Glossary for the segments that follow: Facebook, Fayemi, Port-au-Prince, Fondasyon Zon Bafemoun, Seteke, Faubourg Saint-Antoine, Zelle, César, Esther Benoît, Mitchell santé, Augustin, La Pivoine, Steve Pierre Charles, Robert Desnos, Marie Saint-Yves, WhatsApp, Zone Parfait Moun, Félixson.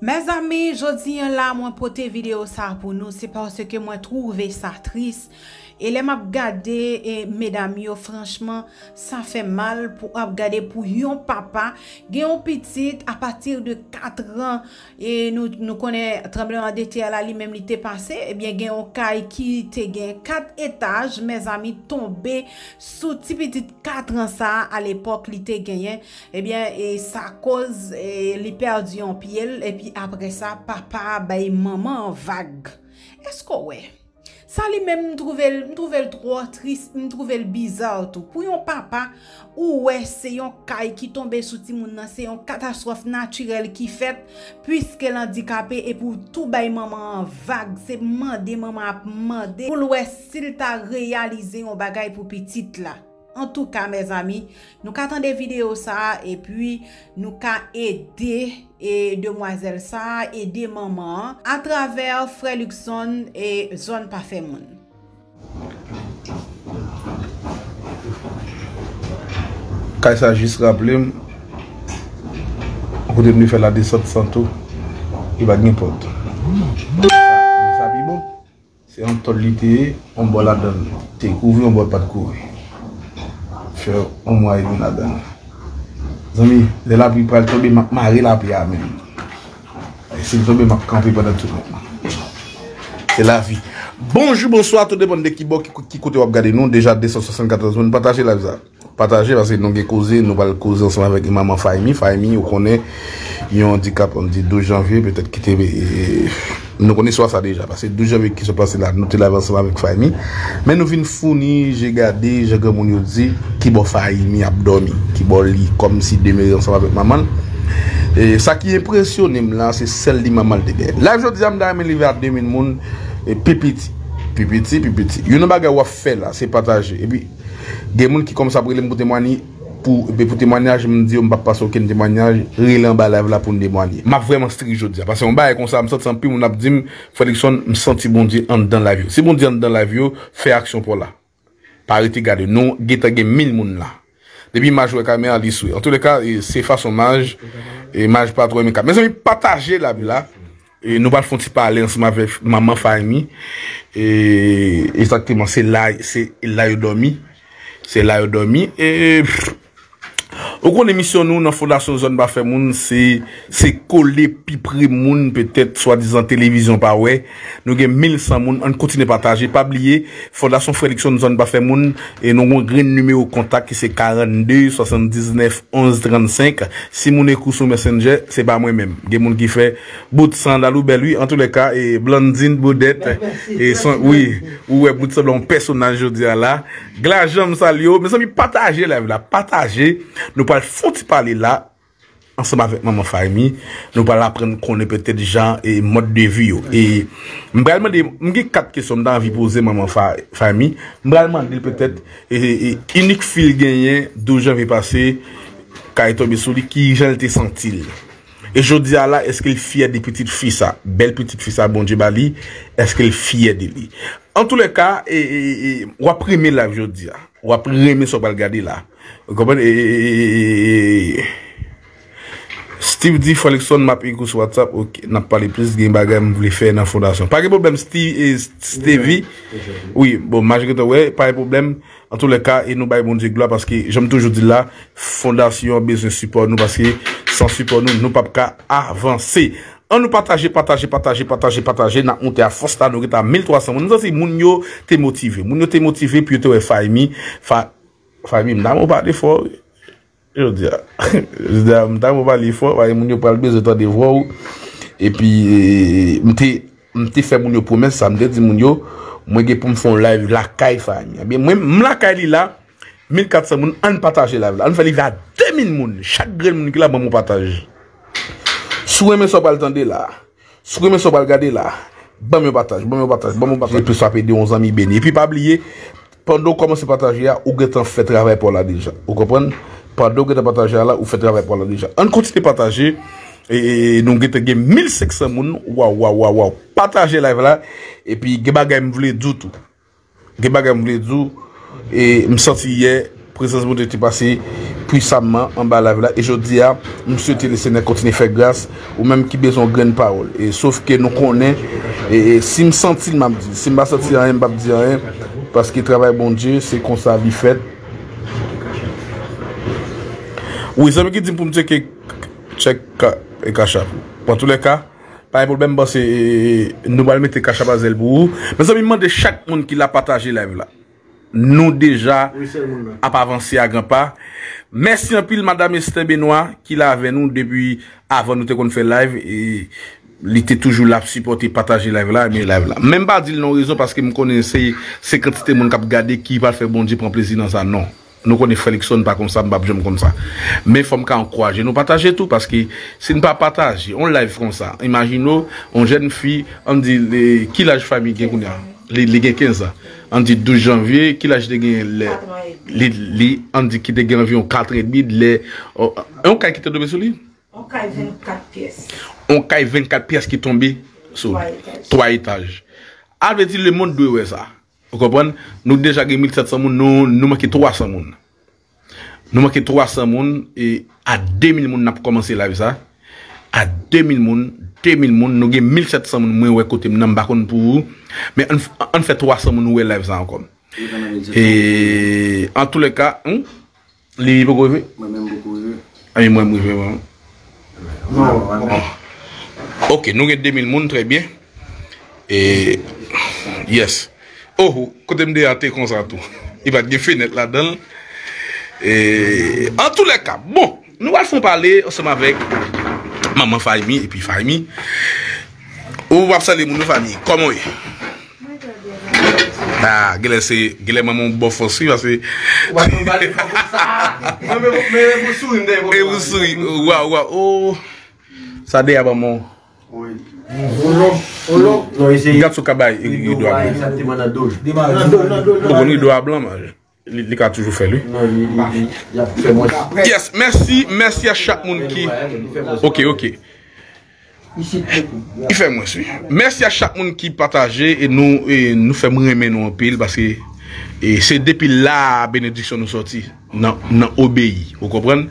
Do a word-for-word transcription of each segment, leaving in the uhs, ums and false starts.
Mes amis, jodi en la mwen pote vidéo ça pour nous, c'est parce que moi trouvé ça triste et les m'a regardé et mesdames yo franchement ça fait mal pour regarder pour yon papa, gen yon petite à partir de quatre ans et nous nous connaît tremblement de terre là lui même li te passé et bien gen yon kay qui te gen quatre étages mes amis tombé sous ti petite quatre ans ça à l'époque li te gagné et bien et ça cause et li perdu yon pied et puis après ça, papa, bay maman en vague. Est-ce que ouais? Ça lui-même, je trouve le trop triste, je trouve le bizarre tout. Pour yon papa, ou ouais, c'est yon kay qui tombe sous timoun, c'est yon catastrophe naturelle qui fait, puisqu'elle est handicapée et pour tout bay maman en vague, c'est mandé, maman a mandé. Pour l'ouest, s'il t'a réalisé yon bagay pour petite là. En tout cas, mes amis, nous attendons vidéo ça et puis nous aider et demoiselle ça, aider maman à travers Félixson et Zone Parfait Moun. Quand ça juste rappelé, vous devez faire la descente sans tout, il va n'importe. C'est en totalité, on boit la donne. T'es couvert, on boit pas de courir. On m'a aidé là-dedans. Zami, de la pluie pour tomber, ma marie la pluie à même. Et si je tombe, ma camper pendant tout le monde. C'est la vie. Bonjour, bonsoir, tout le monde de Kibo qui côté regarder nous. Déjà deux cent soixante-quatorze mille. Partagez la vie. Partagez parce que nous avons causé, nous allons causer ensemble avec maman Fayemi. Fayemi, on connaît, il y a un handicap, on dit douze janvier, peut-être qu'il était. Nous connaissons ça déjà, parce que douze janvier qui se passe là, nous te l'avons ensemble avec Fayemi. Mais nous venons fournir, j'ai gardé, j'ai dit, qui bon Fayemi abdomi, qui bon lit, comme si demeuré ensemble avec maman. Et ça qui est impressionnant là, c'est celle de maman de guerre. Là, je dis à madame, elle est à deux mille personnes, et pipiti, pipiti, pipiti. Il y a une bagarre à faire là, c'est partagé. Et puis, il y a des gens qui comme ça pour témoigner. Pour, pour témoignage, je me dis, on ne va pas passer aucun témoignage, rien en bas là pour témoigner. Je suis vraiment strict, je dis. Parce que on va comme ça, je me sens plus, on a dit, Félixson, je me sens bon Dieu en dans la vie. Si bon Dieu en dans la vie, fais action pour là. Parité, garde, nous, guettez mille personnes là. Depuis, je joue la caméra, je suis. En tous les cas, c'est façon mage, et mage pas trop, mais mes amis, partagez la vie là. Et nous ne faisons pas parler ensemble avec maman, famille. Et exactement, c'est là, c'est là, dormi. C'est là, dormi. Et. Au cours de l'émission, nous, dans Fondasyon Zon Bafemoun, c'est, c'est coller pipri moun, peut-être, soi-disant, télévision, pas ouais. Nous avons mille cent moun, on continue à partager, pas oublier, Fondasyon Félixson Zon Bafemoun, et nous avons un grand numéro contact qui c'est quarante-deux, soixante-dix-neuf, onze, trente-cinq. Si moun écoute sur Messenger, c'est pas moi-même. Il y a moun qui fait, bout de sandal ou bel lui, en tous les cas, et Blandine, Boudette, et son, oui, ouais, bout de sandal, un personnage, je dis là. Glajam, salio, mes amis, partagez, là, là, partagez. Nous parlons, faut-il parler là, ensemble avec maman Fayemi, nous parlons apprendre qu'on est peut-être gens et mode de vie. Et, m'galman de, m'gé quatre questions dans la vie posée maman Fayemi, m'galman de peut-être, et, et, unique fil gagné, douze janvier passé, quand il tombe sous lui, qui j'en étais senti. Et je dis à là, est-ce qu'il fier des petites filles ça, belle petite fille ça, bon Dieu Bali, est-ce qu'il fier de lui? En tous les cas, et, et, et, ou après mes là, je dis à. Ou après remis sur Balgadi là. Vous comprenez? Steve dit Félixson m'a pris sur WhatsApp. Ok, n'a pas les plus de bagages que je faire dans la fondation. Pas de problème, Steve et Stevie. Oui, bon, majorité, ouais, pas de problème. En tous les cas, et nous baillons bon Dieu gloire parce que j'aime toujours dire là, fondation a besoin de support nous parce que sans support nous, nous ne pouvons pas avancer. On nous partage, partage, partage, partage, partage. N'a honte à force là, nous est à mille trois cents. Nous avons dit, Mounio t'es motivé. Mounio t'es motivé, puis tu es Fayemi. Fayemi, m'dame, on parle d'effort. Je dis, je dis, m'dame, on parle d'effort. Mounio parle bien, je t'en dévoile. Et puis, m'te, m'te fait Mounio promesse, ça m'de dit Mounio, moi, j'ai pour me faire live, la caille Fayemi. Bien, moi, m'la caille là, mille quatre cents, on partage la vie. On fait live à deux mille moun. Chaque gré moun qui là, bon, on partage. Souhait mes pas le là, souhait mes pas le garder là, bon me partage, bon me partage, bon me partage. Et puis ça peut aider onze amis bénis. Et puis pas oublier, pendant qu'on commence à partager là, ou que fait travail pour là déjà. Vous comprenez? Pendant que tu partages là, ou fait travail pour là déjà. On continue de partager et nous avons mille cinq cents moun. Waouh waouh waouh waouh. Partagez live là et puis Gebaga me voulait du tout. Gebaga me voulait du et me senti hier présence de te passer puissamment en bas la là. Et je dis à monsieur le Sénat continuer à faire grâce ou même qui besoin de grande parole. Et sauf que nous connaissons, et si je sens, si je ne sens pas, je ne dis rien, parce qu'il travaille bon Dieu, c'est comme ça vie fait. Oui, ça veut dire pour me dire que check et cachap. Dans tous les cas, pas de problème, c'est nous allons mettre cachap à Zelbou. Mais ça me demande chaque monde qui l'a partagé la là. Nous déjà à pas avancer à grand pas. Merci en pile madame Esther Benoît qui l'a avec nous depuis avant nous te qu'on fait live et il était toujours là supporter partager live là mais live là. Même pas dire non raison parce que me connaissez c'est quantité monde qui regarder qui va faire bon Dieu prend plaisir dans ça non. Nous connaissons Félixson pas comme ça, m'bap j'aime comme ça. Mais faut m'encourager, nous partager tout parce que si ne pas partager, on live comme ça. Imaginons on jeune fille, on dit qui l'âge famille qu'on a. Les gens quinze ans, on dit douze janvier, qui l'âge de les on dit qu'il a environ quatre et demi, les on caille qui est tombé sur lui. On caille vingt-quatre pièces. On caille vingt-quatre pièces qui tombent sur trois étages. Ah veut dire le monde doit ouais ça. Vous comprenez? Nous déjà gagne mille sept cents monde, nous nous manquons trois cents monde. Nous manquons trois cents monde et à deux mille monde n'a pas commencé là ça. À deux mille monde deux mille moun, nous avons mille sept cents moun moins côté nous n'avons pour mais on fait trois cents moun ouais live ça encore. Et en tous les cas, les beaucoup vu. Moi même beaucoup vu. Ah moi moi vu. OK, nous avons deux mille moun très bien. Et yes. Oh, côté me dérater comme ça tout. Il va des fenêtre là-dedans. Et en tous les cas, bon, nous allons parler ensemble avec maman Fayemi et puis Fayemi. Ou va saluer mon famille. Comment est? Ah, gèle c'est gèle maman bon force parce que mais vous sourire mais vous sourire waouh waouh oh ça dé maman. Oui. Olo olo regarde ce cabaye il doit exactement dans dos. Pour lui doit blanc manger. Il a toujours fait lui. Yes, merci, merci à chaque monde qui. Ok, ok. Il fait moi aussi. Merci à chaque monde qui partage et nous et nous fait remettre nous en pile parce que c'est depuis là bénédiction nous sorti. Non, non obéi. Vous comprenez?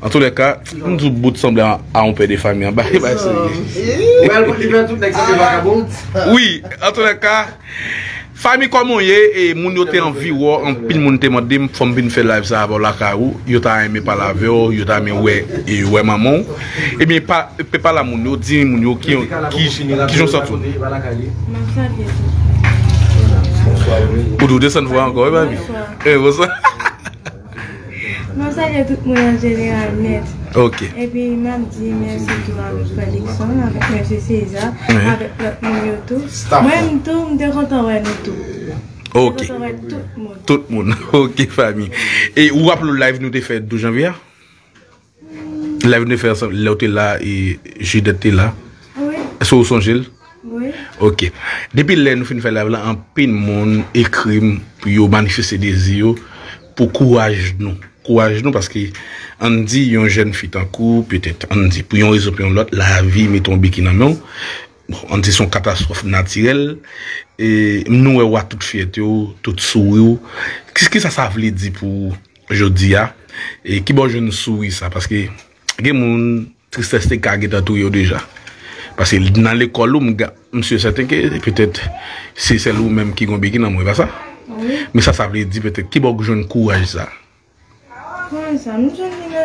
En tous les cas, nous bout semble à un père de famille. Oui, en tous les cas. Famille comme on y est et mon yoté en vie ou en pile mon témoin de femme vient faire live ça avant la carou yota aimé pas la veo yota aimé ouais et ouais maman et bien pas peut pas la mon yo dit mon yo qui qui qui j'en sors tout pour nous descendre voir encore ma vie et vous ça non ça y est tout mon en général net. Ok. Et puis, il m'a dit merci tout avec Félixson, avec M. César, avec notre monde tout. Moi-même tout, je suis content de tout. Ok. Tout le monde. Tout le monde. Ok, famille. Et où est-ce que le live nous a fait douze janvier? Le live nous a fait ça, l'autre là et Jude était là. Oui. Sur son Gilles? Oui. Ok. Depuis là, nous finissons le live là, un peu de monde écrit pour manifester des désirs, pour courage nous. Courage nous parce que. On dit yon jeune fit en cours, peut-être on dit pour yon raison pour l'autre, la vie met tombé qui nan yon. On dit son catastrophe naturelle et nous ouais toute fierté, toute sourire. Qu'est-ce que ça ça veut dire pour jodi a et qui bon jeune sourire ça parce que gen moun tristesse te kage dans tout yo déjà. Parce que dans l'école ou monsieur Seteke peut-être c'est celle ou même qui gon biki nan moi pas ça. Mais ça ça veut dire peut-être qui bon jeune courage ça. Ça nous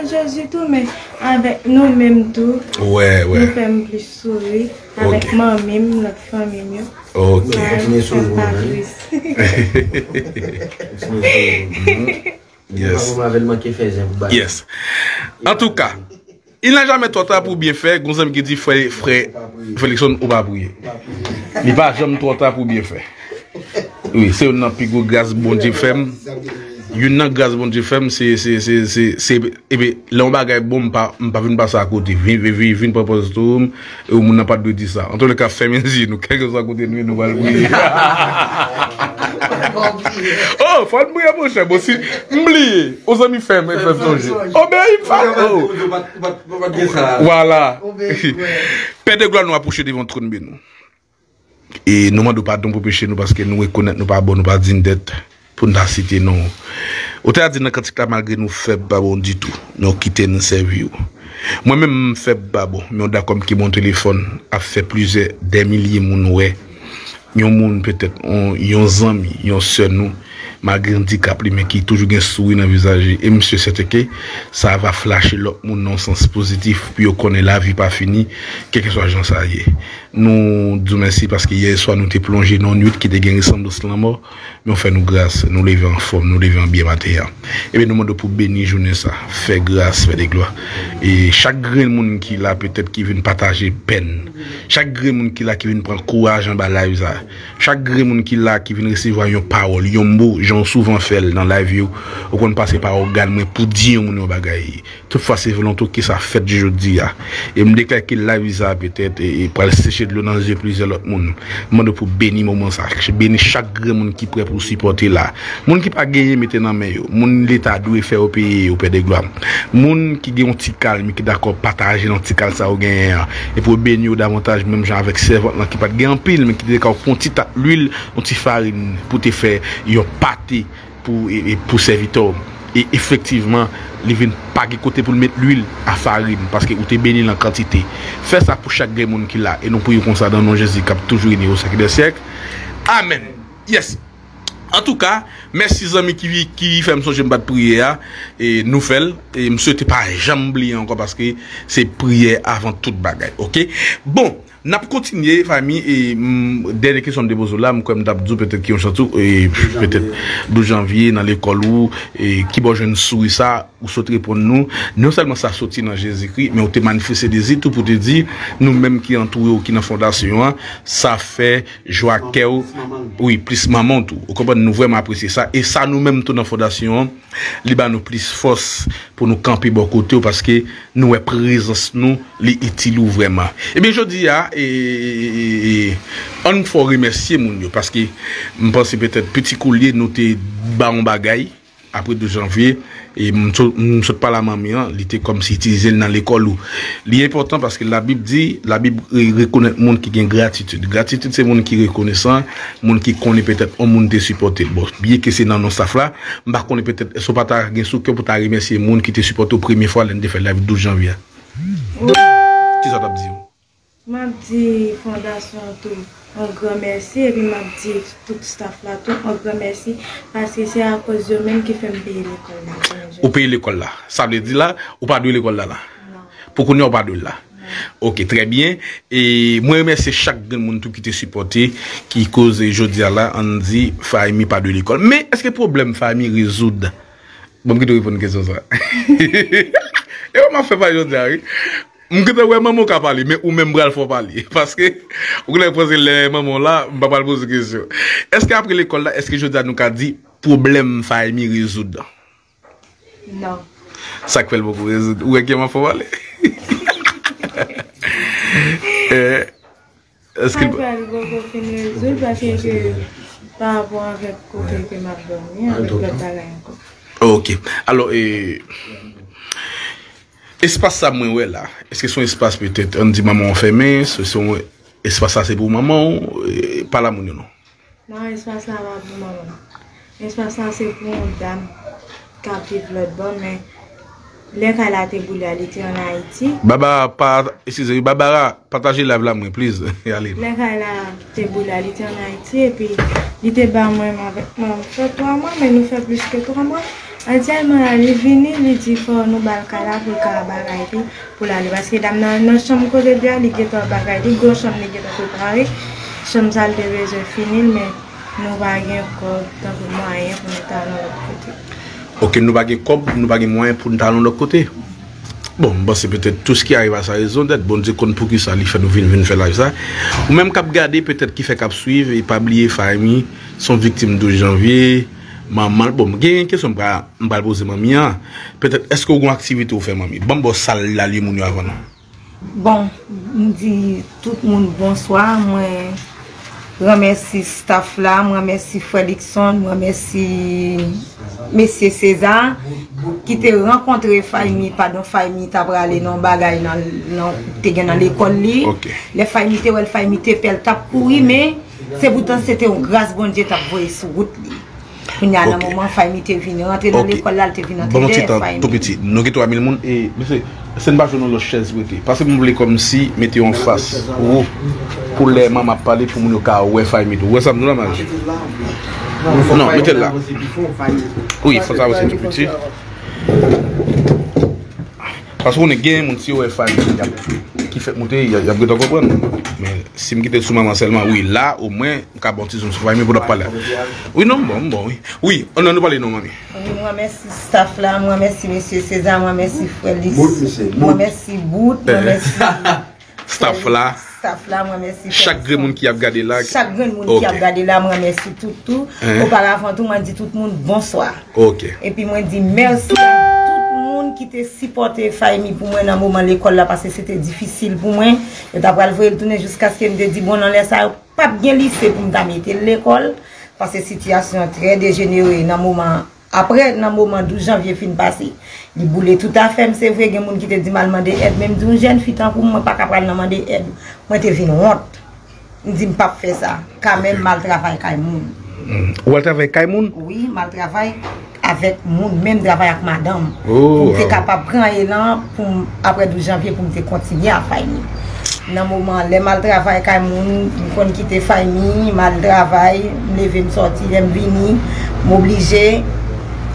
Jésus tout mais avec nous même tout ouais ouais nous faisons plus sourire avec okay. Moi même notre famille ok yes yes en tout cas il n'a jamais trop tard pour bien faire Gonzame qui dit frère frère Félixson ou pas prier il pas jamais trop tard pour bien faire oui c'est une pigo grâce bon Dieu femme. Yon nan grâce bon Dieu femme c'est c'est c'est c'est et ben là on bagaille bon pas pas venir passer à côté vivre vivre une propose tout ou mon n'a pas de dire ça en tout cas ferme les nous quelque soit à côté nous nous va le briller oh faut briller mon cher bon si m'oublier aux amis ferme et faire songer oh ben il pas voilà Père de gloire nous approcher devant trône ben nous et nous demandons pardon pour péché nous parce que nous reconnaître nous pas bon nous pas digne d'être pour nous citer non. Autant dire que malgré nous faibles babon du tout, nous quitter nous servir. Moi-même faible babon, mais on a comme qui mon téléphone a fait plusieurs des milliers moun ouais. Yon moun peut-être on yon zami, yon sœur nous malgré handicap mais qui toujours un sourire dans visage et monsieur Seteke ça va flasher l'autre moun non sens positif puis on connaît la vie pas finie quel que soit gens ça y est. Nous disons merci parce que hier soir nous t'es plongé dans une nuit qui dégaine ressemble de la mort mais on fait nous grâce, nous lever en forme, nous lever en bien matin. Et bien nous demandons pour bénir journée ça, faire grâce, faire des gloires. Et chaque grain monde qui là peut-être qui vient partager peine, chaque grain monde qui là qui vient prendre courage en bas là ça. Chaque grain monde qui là qui vient recevoir une parole, un mot, j'en souvent fait dans la vie ou qu'on passe par organe mais pour dire on nos bagaille. Toutefois c'est volonté qui ça fait du jeudi là. Et me déclare que la vie ça peut-être et pour sécher de l'eau dans les yeux plusieurs autres monde demande pour bénir moment ça bénir chaque grand monde qui prêt pour supporter là monde qui pas gagner mettre dans main yo monde l'état doit faire au pays au pays de gloire monde qui gagne un petit calme qui d'accord partager dans petit calme ça au gagner et pour bénir davantage même gens avec servante qui pas gagne en pile mais qui d'accord un petit l'huile un petit farine pour te faire un pâté pour et pour serviteur et effectivement les vins pas de côté pour mettre l'huile à farine parce que vous êtes béni en quantité. Faites ça pour chaque monde qui l'a et nous prions comme ça dans nos Jésus qui a toujours été au siècle des siècles. Amen. Yes. En tout cas, merci aux amis qui qui fait son j'aime pas de prière et nous fait et me souhaitez pas jamais oublier encore parce que c'est prière avant toute bagaille. OK? Bon, n'a pas continuer famille et dernière question de Bozola comme d'Abdou peut-être qui ont chanté et peut-être douze janvier dans l'école où et qui bon jeune souris ça ou sauter pour nous non seulement ça sorti dans Jésus-Christ mais on te manifester des tout pour te dire nous mêmes qui entouré ou qui dans fondation ça fait joie cœur oui plus maman tout on comprend nous vraiment apprécier ça et ça nous mêmes tout dans fondation li ba nous plus force pour nous camper bon côté parce que nous est présence nous li utile vraiment et bien je dis à et on faut remercier mon Dieu parce que je pense peut-être petit collier nous te baron bagaille après deux janvier et ne saute pas la maman il était comme si utilisé dans l'école où l'important parce que la Bible dit la Bible reconnaît monde qui gagne gratitude gratitude c'est monde qui reconnaissant monde qui connaît peut-être un monde de supporter bon bien que c'est dans nos staff là bah connaît peut-être son pas ta gain sous que pour ta remercier monde qui te supporte au première fois l'année de faire la douze janvier qui ça t'a dit m'a dit fondation tout un grand merci et puis m'a dit tout staff là tout un grand merci parce que c'est à cause de même qui fait me payer l'école là. Ou payer l'école là. Ça veut dire là ou pas de l'école là là. Pour qu'on n'ait pas de là. OK, très bien et moi remercie chaque grand monde tout qui te supporté qui cause jodi là on dit Fayemi pas de l'école. Mais est-ce que problème Fayemi résoudre? Bon qui te répondre question ça. Et on m'a fait pas jodi là. M'que te ouais maman ka parler mais ou même bral faut parler parce que ou les poser les maman là m'pa pas poser question. Est-ce que après l'école là est-ce que Jodia nous a dit problème famille résoudre? Non. Ça fait beaucoup résoudre. Où est-ce que m'a faut parler? euh, est-ce qu'il résoudre parce que par rapport avec côté que m'a dormi avec le talent encore. OK. Alors euh espace ça moi ouais là est-ce que son espace peut-être on dit maman fermé ce son espace ça c'est pour maman et pas la mon non non espace là va pour maman espace ça c'est pour une dame qui habite l'autre bord mais les qu'elle a été boulé elle était en Haïti baba pas excusez babara partagez la vla moi please allez les qu'elle a été boulé elle était en Haïti et puis il était bas moi avec moi fait trois mois mais nous fait plus que trois mois. Entièrement, elle est venue, elle dit qu'il nous balcala pour le pour la parce que dame dans chambre côté bien, elle était en bagaille, elle était en chambre, elle était en chambre, elle était fini, mais nous n'avons encore de moyens pour nous aller de l'autre côté. Ok, nous n'avons pas de moyens pour nous aller de l'autre côté. Bon, bon c'est peut-être tout ce qui arrive à sa raison d'être. Bon, Dieu compte pour qui ça lui fait nous venir faire live ça. Ou même cap garder, peut-être qui fait cap suivre et pas oublier famille, sont victimes douze janvier. Maman, bon, j'ai une question à poser mamie. Peut-être, est-ce que vous avez une activité ou fait mamie? Bon, bon, ça, la lieu, mon avant. Bon, je dis tout le monde bonsoir. Je remercie staff là, je remercie Félixson, je remercie monsieur César qui t'a rencontré Fayemi, pardon, Fayemi t'a bralé dans bagay dans l'école. Les Fayemi t'a wel Fayemi t'a pel t'a couru mais c'est pourtant c'était une grâce bon Dieu t'a voyé sur route. Kounya nan maman Fayemi te vini rentrer dans l'école là, te vini rentrer. Bon petit temps, tout petit. Nous get trois mille moun et monsieur, c'est pas journal le chaise wete. Parce que nous voulons comme si mettez en face pour les maman parler pour moun ka ouais Fayemi. Ouais ça nous la manger. Non, mettez là. Oui, faut ça aussi tout petit. Parce qu'on est gain moun si ouais Fayemi qui fait monter, il y a besoin de comprendre. Mais si je quitte sous maman seulement, oui, là, au moins, je vais bâtir sur Fayemi pour parler. Oui, non, bon, bon, oui. Oui, on en a parlé, non, mamie. Moi, merci, staff là, moi, merci, monsieur César, moi, merci, Félixson. Moi, merci, Bout, moi, merci. Staff là. Staff là, moi, merci. Chaque grand monde qui a regardé là. Chaque grand monde qui a regardé là, moi, merci, tout, tout. Auparavant, tout, moi, dit tout le monde bonsoir. Ok. Et puis, moi, dit merci. Qui te supporté Fayemi pour moi dans le moment de l'école là parce que c'était difficile pour moi et d'après le voyer tourner jusqu'à ce qu'elle me dise bon on laisse ça pas bien lycée pour me mettre l'école parce que situation très dégénérée dans le moment après dans le moment douze janvier fin passé il boulait tout à fait c'est vrai que monde qui te dit m'a demandé aide même d'une jeune fille tant pour moi pas capable de demander aide moi te vinn honte me dit pas faire ça quand même mal travail quand même ou elle travaille quand même oui mal travail avec mon même travail avec madame oh, pour wow. Être capable de prendre élan pour après douze janvier pour me continuer à Fayemi dans moment les mal travail quand mon qu'on quitter Fayemi mal travail me lever me sortir me venir m'obliger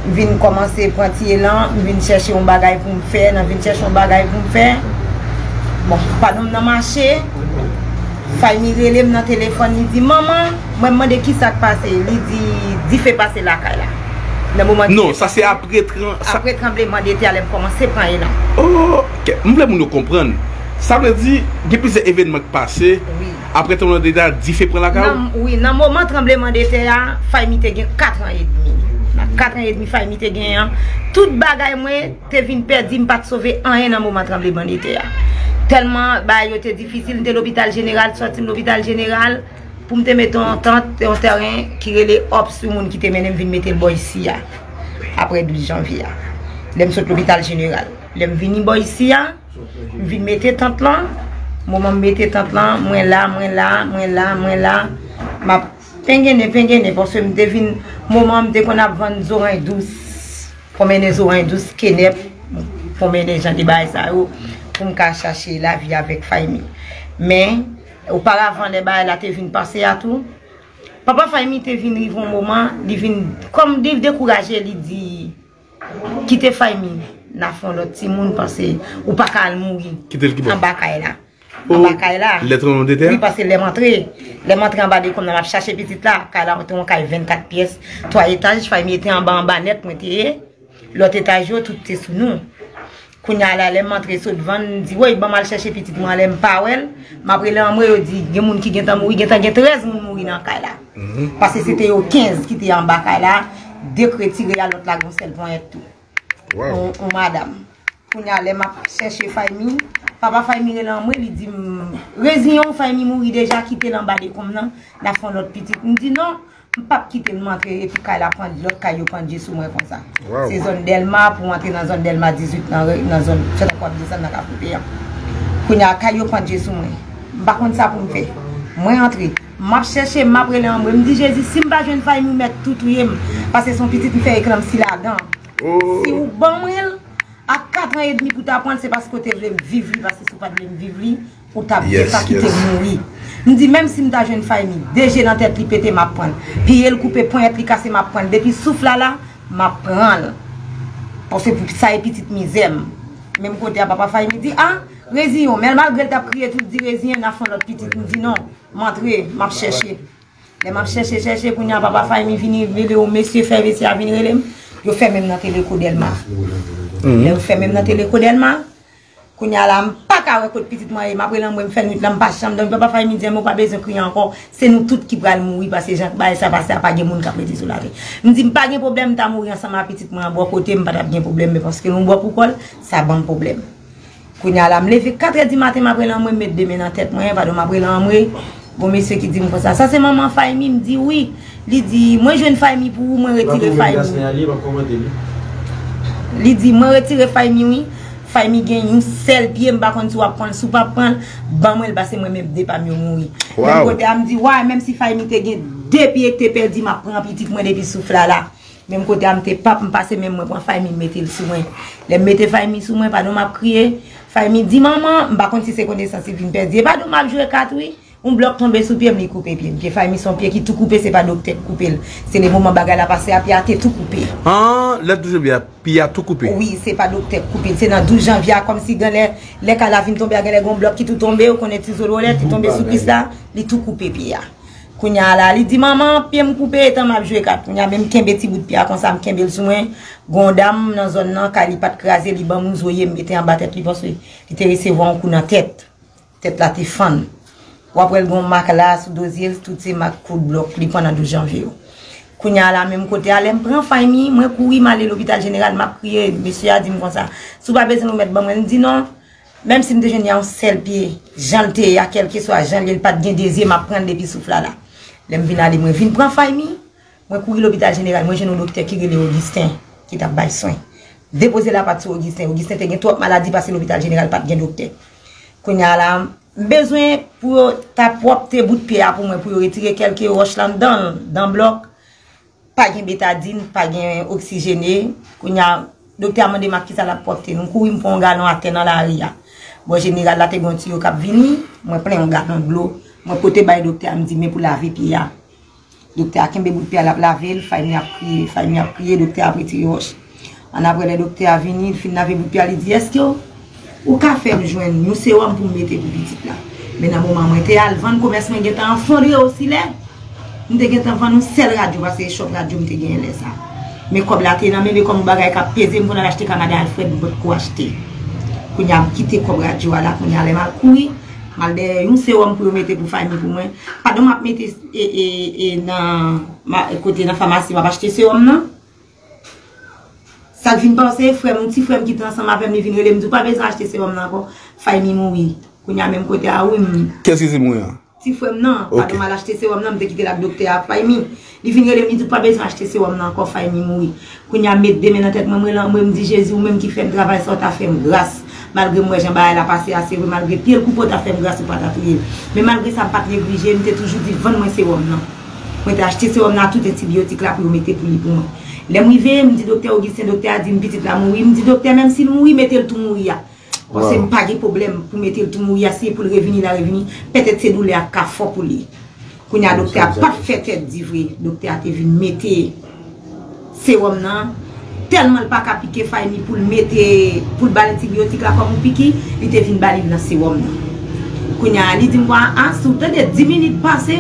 venir commencer prendre élan venir chercher un bagage pour me faire non venir chercher un bagage pour me faire bon pas dans marché Fayemi relève dans téléphone il dit maman moi demande qui ça passé il dit dit fait passer la caille là. Non, ça c'est après après tremblement de terre, elle commence à prendre là. Oh, je voulais nous comprendre. Ça veut dire depuis ces événements passés, après tremblement de terre, dix fait prendre la carte. Oui, dans le moment tremblement de terre, Fayemi te gagne quatre ans et demi. quatre ans et demi, Fayemi te gagne. Tout bagay moi, te vinn perdi, m'pas sauver rien dans le moment tremblement de terre. Tellement bah yo te difficile de l'hôpital général, sorti de l'hôpital général. Pour me mettre en tente en terrain qui relève hop sur monde qui te mène venir mettre le boy ici après douze janvier l'aime sur l'hôpital général l'aime venir boy ici venir mettre tente là moment mettre tente là moi là moi là moi là moi là m'a pingene pingene parce que me devine moment dès qu'on a vendre oreilles douces promener les oreilles douces kenep promener gens de bail ça pour me chercher la vie avec Fayemi mais auparavant les bails là t'es venu passer à tout papa Fayemi t'es venu arriver un moment il vient comme il décourager il dit quitter Fayemi n'a fond l'autre petit monde penser ou pas qu'à mourir quitter le en bas là en bas là les tremblements de terre oui parce que les rentrer les rentrer en bas de comme on a chercher petite là car là on a vingt-quatre pièces trois étages Fayemi était en bas en bas net monter l'autre étage tout était sous nous. Quand elle est rentrée sur le devant, elle dit oui, bon, mal chercher petite moi, elle pas elle. Mais après là, elle dit il y a des gens qui sont morts, il y a treize personnes mortes dans caille là. Parce que c'était quinze qui étaient en bas caille là, deux retirés à l'autre la gonzelle vont être tout. Wow. On madame. Quand elle m'a chercher Fayemi, papa Fayemi là, il dit raison Fayemi mourir déjà quitté en bas de comme là, la font l'autre petite. Il dit non. Pas quitter le montrer et puis qu'elle a prendre l'autre caillou prendre sous moi comme ça. Wow. C'est zone Delma pour entrer dans zone Delma dix-huit dans dans zone c'est quoi descendre dans Capoupe. Kounya caillou prendre sous moi. Par contre ça pour me faire. Moi entrer, m'a chercher m'a prendre en moi, me dit Jésus si m'pas jeune faille me mettre tout touyer parce que son petit me fait éclame si là-dedans. Oh. Si ou bon moi à quatre ans et demi pour t'apprendre c'est parce que tu veux vivre parce que c'est pas de vivre pour t'apprendre pas quitter mourir. Je me dis, même si je suis une jeune famille, déjà dans la tête, je pété ma prendre. Puis elle coupe, point, elle casse ma prendre. Depuis souffle là, je prends. Parce que ça est petite misère. Même côté à papa Fayemi, il dit, ah, résion. Mais malgré ta prière, tout dit résion, on a fait notre petite. Je me dis, non, m'entrer, je vais chercher. Je vais chercher, chercher, pour que papa Fayemi vienne, au monsieur faire ici, à venir. Je fais même dans le télécode d'Elma. Je fais même dans le télécode d'Elma. Je ne pas qu'à petite moi, après là, je ne pas pas chambre, donc papa Fayemi dit, pas besoin de crier encore, c'est nous toutes qui prenons mourir parce que gens ça passe à pas de monde qui a pété sur la rue. Je me dis, pas de problème, tu as mourir ensemble avec petite moi, à côté, je pas de problème, mais parce que nous boit pour quoi, ça bon problème. Je me lève quatre heures du matin, après là, je mets deux mains dans la tête, pardon, après là, je bon monsieur qui dit ça, ça c'est maman Fayemi, me dit oui, il dit, moi je une Fayemi pour moi retirer Fayemi. Il dit, moi retirer Fayemi, oui. Fayemi gagne une seule pied m'pa konn sou a prendre sou pa prendre ban moi parce moi même dé pa mourir. Même côté a me dit ouais même si Fayemi te gagne deux pieds te perdi m'a prend petite moi depuis souffle là. Même côté am te pap me passer même moi prend Fayemi mettre sur moi. Les mettre Fayemi sur moi pas non m'a crier. Fayemi dit maman, m'pa konn si c'est connaissance qui me perdre. Pas non m'a jouer quatre oui. Un bloc tombé sous pied me couper pied. J'ai Fayemi son pied qui tout coupé, c'est pas docteur couper. C'est le moment bagarre la passer à pied à tout coupé. Ah, le douze bien pied à tout coupé. Oui, c'est pas docteur couper, c'est dans douze janvier comme si dans les les calavine tomber à les gon bloc qui tout tombé, on connaît tout zololette qui tombé sous pied là, il tout coupé pied. Kounya la, li dit maman, pied me couper tant m'a jouer cap. Kounya même kembe petit bout de pied comme ça me kembe sou moi. Gondam dans zone nan kali pas craser li ban moun zoyer mettre en bas tête li parce il te recevoir un coup dans tête. Tête la te fan. Ou après le bon marque là sous dossier tout ces marque coup de bloc li pendant douze janvier. Kounya la même côté aller me prend famille, moi courir m'aller l'hôpital général m'a prier monsieur a dit me comme ça. Sou pas besoin nous mettre ban moi dit non. Même si me te gêner en seul pied, j'en te y a quelque soit j'en il pas de désir m'a prendre depuis souffle là. Lèm vin aller moi vin prend Fayemi, moi courir l'hôpital général, moi j'ai un docteur qui est Augustin qui t'a bail soin. Déposer la patte sur Augustin, Augustin te gen trop maladie parce que l'hôpital général pas gen docteur. Konya la besoin pour ta propre tes bout de pied pour moi pour retirer quelques roches là dedans dans bloc. Pas gen bétadine, pas gen oxygéné. Konya docteur m'a demandé qui ça la porter. Nous courir me prend galon à terre dans la ria. Bon général là te gon ti yo k'ap vini, moi plein un galon de l'eau. Moi pote bay docteur me dit mais pour laver pied là docteur a kembe bout pied la laver Fayemi a prier Fayemi a prier docteur a prêté roche en après le docteur a venir fin laver bout pied il dit est-ce que ou ka faire joindre nous c'est homme pour mettre pour petite là mais dans moment moi était al vendre commerce moi était en fond aussi là nous était en vendre seul radio parce que shop radio me était gagner là ça mais comme la télé même comme bagaille qu'a peser pour acheter Canada Alfred pour quoi acheter qu'on a quitté comme radio là qu'on a aller mal courir malde yon se wam pou mette pou Fayemi pou mwen pardon m'a mette e e e nan ma côté dans pharmacie m'a acheter ce homme nan ça vient penser frère mon petit frère qui était ensemble avec me vient relé me dit pas besoin acheter ce homme nan encore Fayemi mouri kounya même côté a oui qu'est-ce que c'est mouri petit frère nan pardon m'a acheter ce homme nan me quitter la docteur a Fayemi il vient relé me dit pas besoin acheter ce homme nan encore Fayemi mouri kounya mette deux mains dans tête moi moi me dit Jésus ou même qui fait travail ça t'a fait grâce. Malgré moi, j'en baille la passer assez, malgré pire coup, t'as fait grâce ou pas t'as prié. Mais malgré ça, pas négligé, je m'étais toujours dit, vends-moi ces hommes-là. Moi, j'ai acheté ces hommes-là, tout antibiotique là, pour me mettre pour lui pour moi. Les mouvés, me dit docteur Augustin, docteur a dit, une petite la mourir, me dit docteur, même s'il mourit, mettez le tout mourir. Parce que pas de problème pour mettre le tout mourir, si pour le revenir, la revenir, peut-être c'est douleur à fort pour lui. Quand le docteur n'a pas fait tête d'ivré, le docteur a été venu mettre ces hommes-là. Tellement pas qu'à piquer Fayemi pour le mettre pour le bal antibiotique là comme piquer il était venu balle dans ces hommes là il dit moi ah surtout des dix minutes passées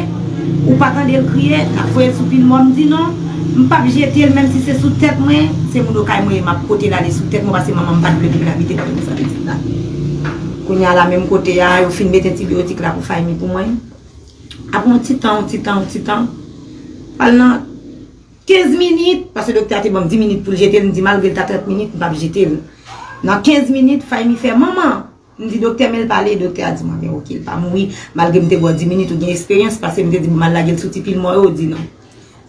ou pas attendre le crier après soupir moi me dit non me pas jeter même si c'est sous tête moi c'est mon docaille moi m'a côté là sous tête moi parce que maman pas de la habiter comme ça là kounya la même côté là il fin mettre antibiotique là pour Fayemi pour moi après un petit temps un petit temps un petit temps pendant quinze minutes, parce que le docteur a dit bon, dix minutes pour le jeter, il me dit malgré ta trente minutes, je ne vais pas jeter. Dans quinze minutes, Fayemi fait maman. Il me dit docteur, mais il parle, le docteur a dit mais ok, il va mourir. Malgré que je vais dix minutes, il y a une expérience, parce que je me dis mal la gueule sous le pile, moi, il dit non.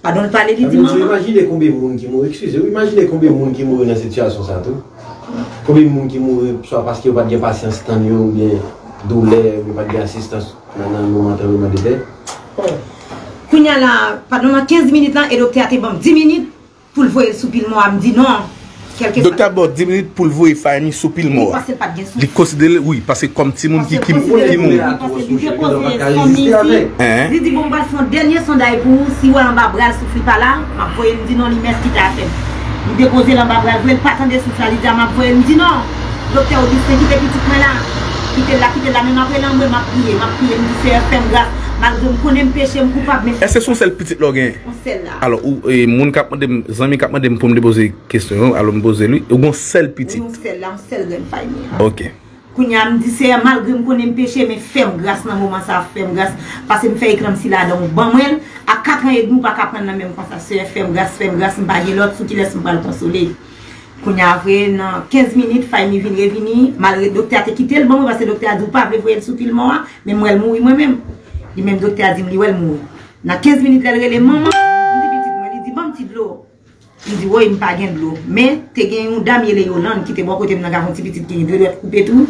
Pardon, il parle, il dit maman. Imaginez combien de monde qui mourent, excusez-moi, imaginez combien de monde qui mourent dans cette situation, ça tout. Combien de monde qui mourent, soit parce qu'il n'y a pas de patience, ou bien douleur, ou pas de assistance, dans le moment de terre. Kounya la, pendant quinze minutes là, et le docteur a été bon dix minutes pour le voir sous pile mort. Il me dit non. Le docteur a bon dix minutes pour le voir Fayemi sous pile mort. Il considère, oui, parce que comme tout le monde qui qui mort. Il dit bon, on va faire un dernier sondage pour vous. Si vous avez un babral souffle pas là, il me dit non, il met ce qu'il a fait. Il dépose le babral, il ne pas attendre souffle là, il me dit non. Le docteur a dit c'est qui fait petit point là. Il était là, il était là, mais après là, il m'a prié, il m'a prié, il me dit c'est un femme grâce. Est-ce que c'est le petit login? Alors, les amis qui m'ont demandé de poser des questions, alors me poser lui, ou seul petit. Ok. Kounya me dit c'est malgré que je péché, mais ferme grâce dans le moment ça ferme grâce parce que me fait écran si là dans bon elle à quatre ans et demi pas prendre la même conversation ferme grâce ferme grâce me pas l'autre sous qui laisse me pas le consoler. Kounya après dans quinze minutes Fayemi vient revenir malgré le docteur a quitté le bon parce que le docteur a dit pas veut voir sous pile moi mais moi elle mourir moi-même. Le même docteur a dit, il est mort. Dans quinze minutes, elle relève maman. Il dit, bon petit de l'eau. Il dit, oui, il n'y a pas de l'eau. Mais, il y a une dame qui est Yolande qui était bon côté de la garantie petite qui est de l'autre coupé tout.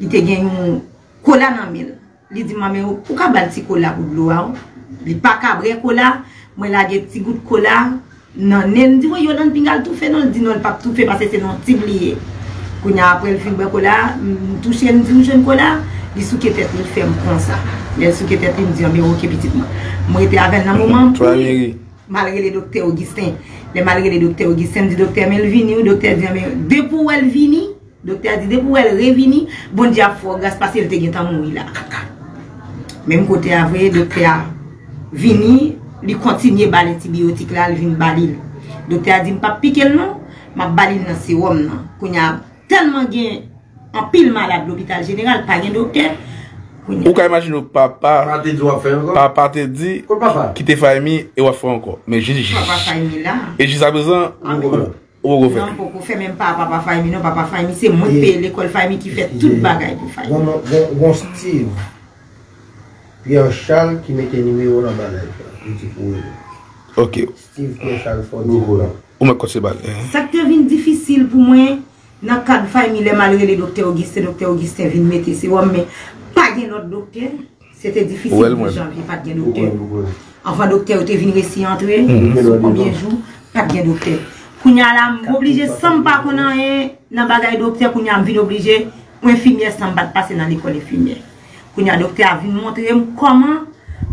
Il y a une cola dans mille. Il dit, maman, pourquoi il y a un petit cola pour l'eau? Il n'y a pas de cola. Moi, il y a un petit goût de cola. Non, ne dit oui, Yolande Pingal tout fait, non, dit non, pas tout fait parce que c'est non tiblié. Qu'on a après le fibre cola, touché une dîme jeune cola, les sous-quêtes me ferme comme ça. Les sous-quêtes me disent, mais ok, petitement. Moi, j'étais avec un moment. Malgré le docteur Augustin, malgré le docteur Augustin, dit docteur Melvini, le docteur dit, mais depuis elle vini, le docteur dit, depuis elle revini, bon Dieu, faut grâce parce qu'elle était en mourir là. Même côté avoué, le docteur vini. Il continue à l'antibiotique là, il vient balil. Le docteur a dit, je ne pas piquer le nom, je balil dans le sérum. Il y a tellement de pile malade l'hôpital général, pas de docteur. Vous pouvez imaginer papa, papa te dit, qui te fait et on fait encore. Mais je dis, papa Fayemi là. Et jusqu'à présent, on refait. Non, on ne fait même pas papa Fayemi, non, papa Fayemi, c'est mon père, l'école Fayemi qui fait toute bagaille pour Fayemi. Bon, Steve Pierre Charles qui mettait le numéro dans la bagaille. Ok. Steve Pierre Charles Fondasyon. Où m'a causé balle. Ça devient difficile pour moi. Dans le cas de famille, malgré le docteur Augustin, le docteur Augustin vient mettre ces hommes, mais pas de notre docteur. C'était difficile pour les gens, pas de docteur. Enfin, le docteur était venu ici entrer, combien de jours, pas de docteur. Quand je suis obligé, sans pas qu'on ait un bagage docteur, quand je suis obligé, un infirmier sans pas passer dans l'école infirmière. Quand le docteur a venu montrer comment.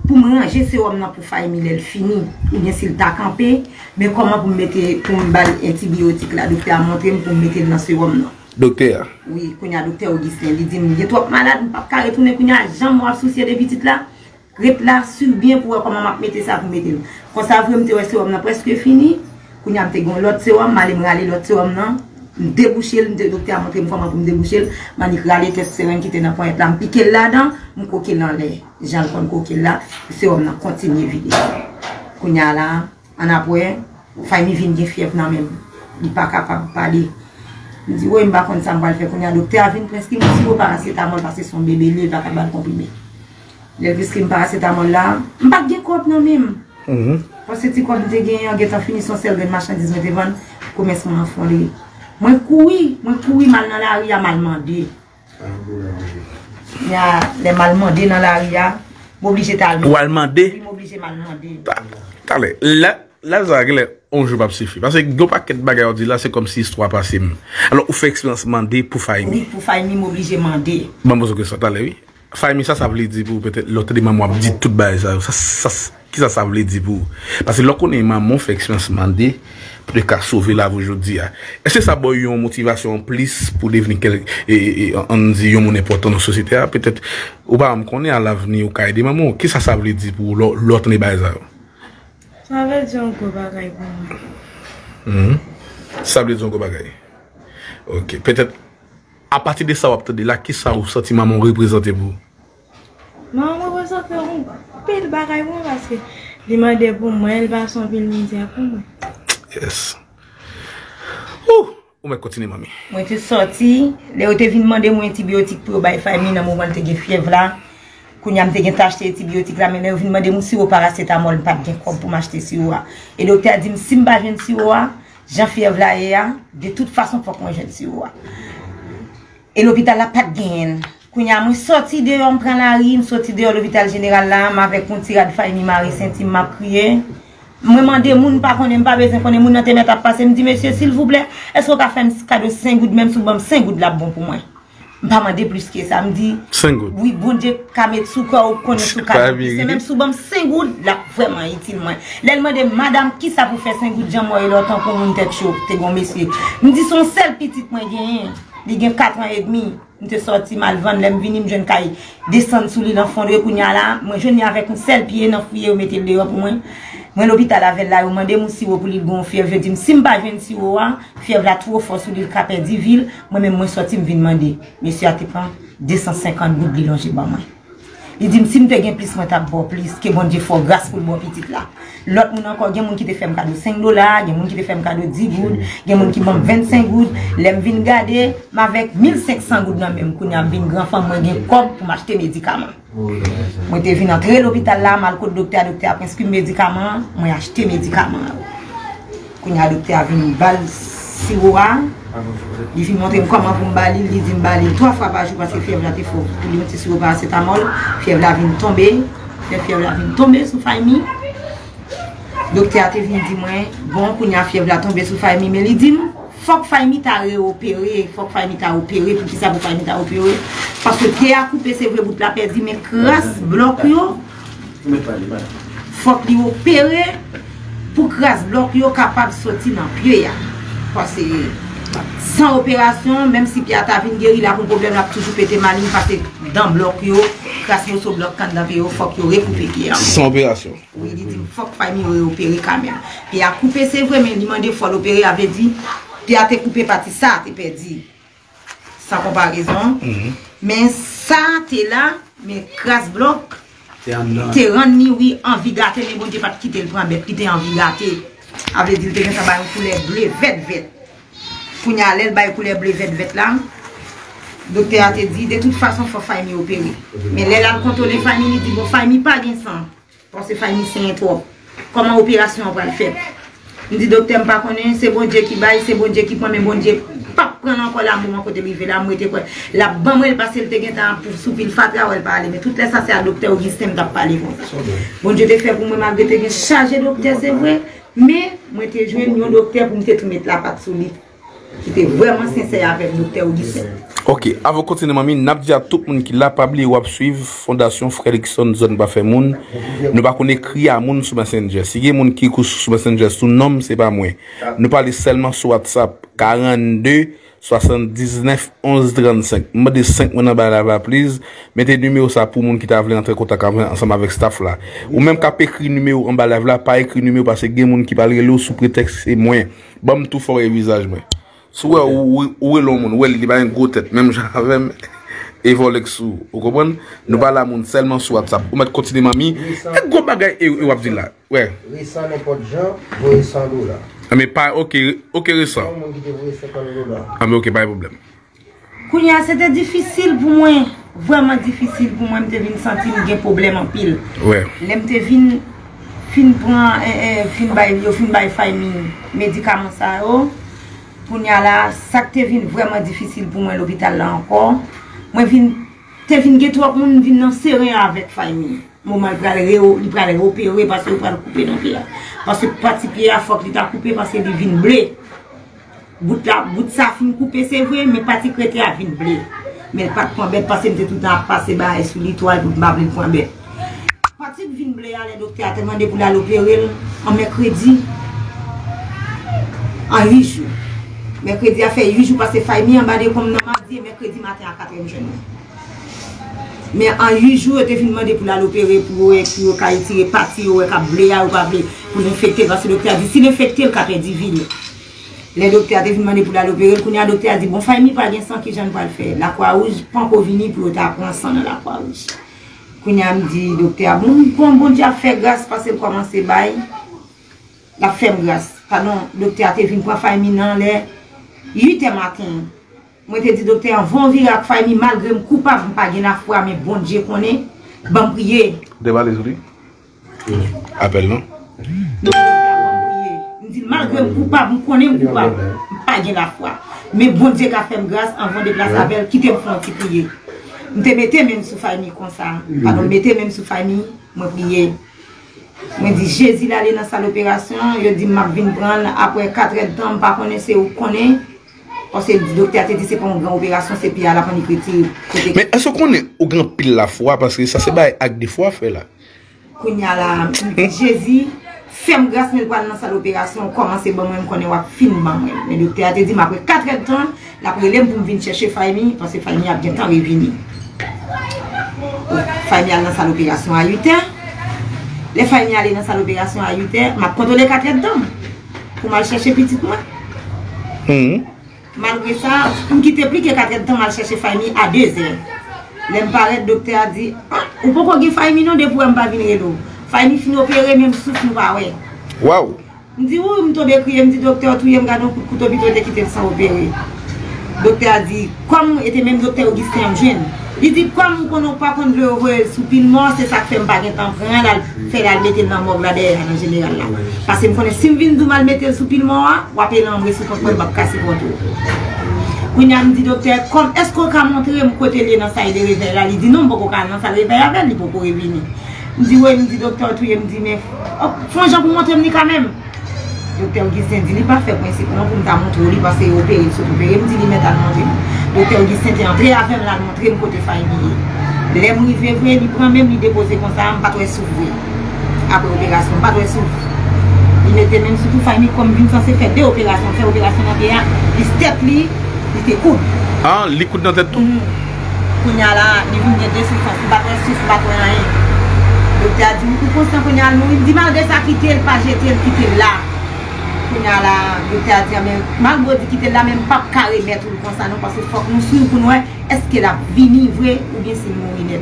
Pour me ranger ces hommes pour faire Emile fini, ou bien s'il t'a campé, mais comment pour mettre pour me balle antibiotique là, docteur a montré pour me mettre dans ce homme là. Docteur. Oui, quand il y a docteur Augustin, il dit il est trop malade, pas qu'à retourner quand il y a Jean-Moi soucier des petites là, rep là sur bien pour voir comment mettre ça pour mettre. Quand ça veut me dire ce homme là presque fini, quand il y a l'autre ce homme, aller me râler l'autre homme là, déboucher le docteur a montré comment pour me déboucher, m'a dit râler test serein qui était dans point là, piquer là-dedans, mon coquille dans l'air. Jean Con Coquille là, c'est on a continué vidéo. Qu'on a là, en après, famille vient de fièvre non même, il pas capable de parler. Il dit ouais, m'pas comme ça m'pas le faire. Qu'on a docteur vient prescrire mon paracétamol parce que son bébé lui pas capable de comprimer. Le prescrire paracétamol là, m'pas gain compte non même. Parce que si comme j'ai gagné, j'ai fini son sel de marchandise de vendre, commencement à fond les. Moi courir, moi courir mal dans la rue à mal demander. Il y a les malmandés dans la ria, m'obligé à le demander. M'obligé à le demander. Là, là, ça on joue pas suffit. Parce que gros paquet de bagages là, c'est comme si l'histoire passait. Alors, on fait expérience mandé pour Fayemi. Oui, pour Fayemi, m'obligé à demander. Maman, c'est que ça, t'allais, oui. Fayemi, ça, ça veut dire pour peut-être l'autre de maman a dit tout bas ça. Ça, ça, qui ça, ça veut dire pour. Parce que lorsqu'on est maman, fait expérience mandé pour le cas sauver là aujourd'hui. Est-ce que ça a une motivation plus pour devenir quelqu'un on dit mon important dans la société? Peut-être, ou pas, on connaît à l'avenir au cas des mamans. Qu'est-ce que ça veut dire pour l'autre n'est pas ça? Ça veut dire un gros bagaille pour moi. Ça veut dire un gros bagaille. Ok. Peut-être, à partir de ça, de là, qui ça vous sentez maman représenter pour vous? Maman représente un pile bagaille pour moi parce que demander pour moi, elle va s'en venir misère pour moi. Yes. Ouh, on va continuer, mamie. Moi, je suis sorti. Les autres viennent demander mon antibiotique pour la famille. Dans le moment où j'ai fièvre là, quand j'ai acheté l'antibiotique là, mais ils viennent demander mon sirop paracétamol, pas de quoi pour m'acheter sirop. Et le docteur a dit, si je ne viens pas de sirop, j'ai fièvre là, de toute façon, il faut que je vienne de sirop. Et l'hôpital n'a pas de gain. Quand je suis sorti dehors, on prend la rime, je suis sorti dehors l'hôpital général là, avec mon tirade de famille, Marie Saint-Yves m'a prié. Je demande aux gens par contre, je n'ai pas besoin qu'on ait mon internet à passer. Je me dis, monsieur, s'il vous plaît, est-ce qu'on peut faire un cadeau de cinq gouttes, même si vous avez cinq gouttes là bon pour moi? Je ne demande plus que ça. Je me dis, cinq gouttes. Oui, bon Dieu, quand je suis là, je suis là. C'est même si vous avez cinq gouttes là, vraiment utile. Je me demande, madame, qui ça vous fait cinq gouttes, j'en ai l'autre pour mon tête chaude, t'es bon, monsieur. Je me dis, son seul petit, moi, il y a quatre ans et demi. Je suis sorti mal vendre, je suis venu, je suis descendre sous l'île en fond de Kounia. Moi, je suis avec un seul pied, dans suis fouillé, je suis pour moi. Moi, l'hôpital avait là, on m'a demandé mon sirop pour l'île de fièvre. Je dis, si je ne viens pas de sirop, fièvre là trop fort sur l'île Capé d'Iville. Moi-même, je suis sorti, je viens demander. Monsieur, tu prends deux cent cinquante gouttes de l'ange. Il dit, si je gagne plus, je vais plus. Que bon Dieu, faut grâce pour le bon petit là. L'autre, il y a encore des gens qui te font cadeau cinq dollars, des gens qui te font cadeau dix gouttes, des gens qui font vingt-cinq gouttes. Je viens garder, mais avec mille cinq cents gouttes dans même. Quand je viens grand femme, je viens corps pour m'acheter des médicaments. Je viens entrer à l'hôpital là, mal côté docteur, docteur a prescrit médicaments, je vais acheter des médicaments. Quand le docteur a venu balle sirop, il vient montrer comment pour me balayer, il dit me balayer trois fois par jour parce que fièvre là t'es fort. Pour lui mettre sirop paracétamol, fièvre là vient tomber, fièvre là vient tomber sur Fayemi. Docteur a venu dire moi bon qu'on a fièvre la tomber sur Fayemi mais il dit faut que Fayemi t'a réopéré, faut que Fayemi t'a opéré pour qui ça pour Fayemi t'a opéré parce que tu a coupé c'est vrai bout la perdu mais crasse bloc yo. Faut qu'il opéré pour crasse bloc yo capable sortir dans pied parce que sans opération même si Pierre t'a venu guéri là pour problème là toujours pété maligne parce que dans bloc yo crasse yo sur bloc quand dans yo faut qu'il recouper Pierre. Sans opération. Oui, il dit faut que Fayemi réopéré quand même. Pierre a coupé c'est vrai mais il demandé faut l'opérer avait dit tu as coupé partie ça tu perdu. Sans comparaison. Mm-hmm. Mais ça tu es là mais crasse bloc t'es rendu oui envie gâter mais bon Dieu pas te quitter le prend bête qui t'es envie gâter. Avait dit tu ça ba une couleur bleue vert vert. Pour y aller, il couleur bleu vert vert là. Le docteur a dit, de toute façon, il faut Fayemi opérer. Mais là, il contrôle Fayemi, il dit, bon, Fayemi pas de sang. Parce que Fayemi, c'est un trop. Comment l'opération va le faire? Il dit, docteur, je ne connais pas, c'est bon Dieu qui baille, c'est bon Dieu qui prend, mais bon Dieu, pas prendre encore l'amour en côté de lui, l'amour était quoi. La bambe, elle passe le temps pour souper, le fatra, elle parle. Mais tout ça, c'est le docteur Augustin qui a parlé. Bon Dieu, il fait pour moi, malgré que je charge le docteur, c'est vrai. Mais, moi, je joue un docteur pour me mettre la patte sous lui. J'étais vraiment sincère avec le docteur Augustin. Ok, avant de continuer, mami, nous avons dit à tout le monde qui l'a pas oublié ou a suivi Fondasyon Félixson Zon Bafemoun. Nous n'avons pas écrit à moun sur Messenger. Si vous avez qui écrit sur Messenger, son nom, ce n'est pas moi. Nous parlons seulement sur WhatsApp quarante-deux soixante-dix-neuf onze trente-cinq. Je mets cinq mois dans la valise. Mettez le numéro ça pour les gens qui t'a voulu entrer en contact ensemble avec staff là. Ou même quand écrit le numéro en bas là, pas écrit le numéro parce que les gens qui parlent l'eau sous prétexte c'est moi. Bon, tout fort et visage moi. Sou ouais ou ou l'on moun ou li ba un gros tête même j'avais évolué sous vous comprenez nous pas la moun seulement sur WhatsApp ou mettre continuer mami un gros bagay et ou dit là ouais huit cents n'importe gens huit cents dollars mais pas OK OK récent ah mais OK pas de problème kounya c'était difficile pour moi vraiment difficile pour moi me devine sentir un problème en pile ouais l'aime te vinn fin prend fin bay yo fin bay Fayemi médicament ça yo là ça te vient vraiment difficile pour moi l'hôpital là encore moi vinn te vinn gè trop moun vinn nan serré avec Fayemi moment pral réo il pral opérer parce que pral couper dans pied parce que parti pied à faut qu'il t'a coupé parce que il vinn blé bout la bout ça fin couper c'est vrai mais parti crété a vinn blé mais pas point bête parce que me tout temps passer bail sur l'étoile pour m'appeler point bête parti vinn blé à le docteur a demandé pour la l'opérer en mercredi en huit jours. Mercredi a fait huit jours parce que Fayemi en bas de comme mardi et mercredi matin à quatre heures du matin. Mais en huit jours, elle a demandé pour l'opérer, pour qu'elle tire parti, pour qu'elle blé, pour l'infecter. Parce que le docteur a dit, si l'infecter, elle a perdu ville. Le docteur a demandé pour l'opérer, le docteur a dit, bon, Fayemi pas de sang qui j'en pas le faire. La Croix-Rouge, pas encore venir pour prendre sang dans la Croix-Rouge. Le docteur a dit, docteur, bon, bon, tu as fait grâce parce que commence à bailler. La ferme grâce. Pardon, le docteur a venu pour Fayemi dans l'air. huit heures matin, moi te dit docteur, on va virer avec Fayemi malgré me coupable, je pas gagner la foi, mais bon Dieu connaît, bon prier. Débat les ouli. Appel non. Donc bon prier. Me dit malgré me coupable, me connaît me coupable, pas gagner la foi, mais bon Dieu qu'a fait grâce avant de place avec qui te font petit prier. Me te mettais même sous Fayemi comme ça. Pardon, mettais même sous Fayemi, moi prier. Je dis, Jésus allait dans sa opération, je dis, je viens prendre après quatre heures de temps, je ne sais pas où connaît. Parce que le docteur a dit c'est pas une grande opération, c'est puis à la panique. Mais est-ce qu'on est au grand pile la foi? Parce que ça c'est pas acte de foi fait là. Qu'on y a là, Jésus, ferme grâce, mais pas dans sa opération, commence bon, même qu'on est au finement. Mais le docteur a dit après quatre heures de temps, la prélève pour venir chercher Fayemi, parce que Fayemi a bien temps revenu. Fayemi a dans sa opération à huit heures. Les Fayemi allaient dans sa opération à huit heures, m'a contrôlé quatre heures de temps pour m'aller chercher petit moi. Mm-hmm. Malgré ça, je me quittais plus que quatre heures de temps à chercher Fayemi à deux heures. Le docteur a dit, ou ne pouvez pas Fayemi non de pour ne pas venir là. Fayemi finit opérer même souffle nous pas ouais. Waouh. Je dis oui, je me tombe crier, je me dis docteur, tu es me garder pour couteau vite de quitter sans opérer. Le docteur a dit, comme était même docteur Augustin jeune, il dit comme qu'on n'a pas contre le ouvrir sous pile mort, c'est ça qui fait me pas temps rien la faire la mettre dans morgue là derrière en général là. Parce que me connais si me vinn dou mal mettre sous pile mort, ou appeler l'embrasser sous contre pas casser contre. Oui, il me dit docteur, comme est-ce qu'on peut montrer mon côté dans ça de réveil là, il dit non, beaucoup quand ça réveil avec, il peut pas revenir. Je dis oui, je dis docteur, je me dis mais fais-moi pour montrer quand même. Le docteur Augustin dit il n'est pas fait principe non pour me montrer parce qu'il est opéré, il s'est opéré, il me dit il met à manger. Le docteur Augustin est entré avec moi, il montré le côté famille. Les mots il prend même, il dépose comme ça, pas trop souffrir. Après l'opération, pas trop souffrir. Il était même surtout famille comme une censée faire deux opérations, faire opération dans le il step lui, il était cool. Ah, il coule dans tête tout. Il y a là, il y a deux substances, il n'y a pas de souffle, il n'y a pas de rien. Le docteur a dit, il faut qu'on s'en aille, il dit, malgré ça, quitter, pas jeter, quitter là. Il y a là, le docteur a dit, malgré ça, quitter là, même pas carré, mettre le concernant, parce qu'il faut que nous suivions pour nous, est-ce qu'elle a venu vrai ou bien si nous mourir.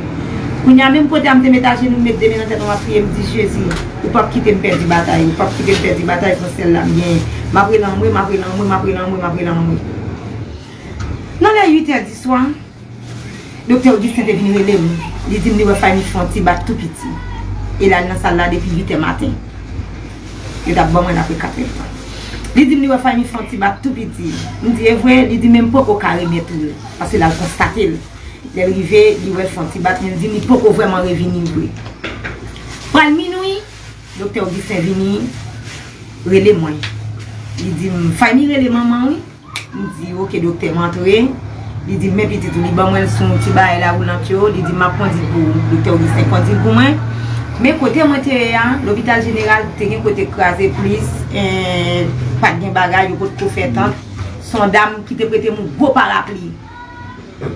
Il y a même côté, je me mets à genoux, je me mets deux minutes, on va prier, je me dis, Jésus, il ne faut pas quitter me perdre de bataille, il ne faut pas quitter me perdre de bataille pour celle-là, bien. Je vais prendre l'envoi, je vais prendre l'envoi, je vais prendre l'envoi. Dans les huit heures du soir, le docteur Augustin est venu relève. Il dit que la famille Fonti bat tout petit. Il est dans la salle depuis huit heures matin. Il a bon après quatre heures. Il dit que la famille Fonti bat tout petit. Il dit vrai, il dit même pas qu'on carré tout. Parce qu'il a constaté. Il est arrivé, il voit Fonti bat, il dit qu'il ne peut pas vraiment revenir. Pour la minuit, le docteur Augustin est venu relève moi. Il dit famille relève maman. Il dit ok docteur, m'entrée. Il dit, mes petites, il dit, bon, moi, son petit bail là où l'antio, il dit, ma prendre pour le docteur Augustin, prendre pour moi. Mais côté, moi, l'hôpital général, t'es un côté crasé plus, pas de bagage, il faut faire tant. Son dame qui te prêtait mon gros parapluie.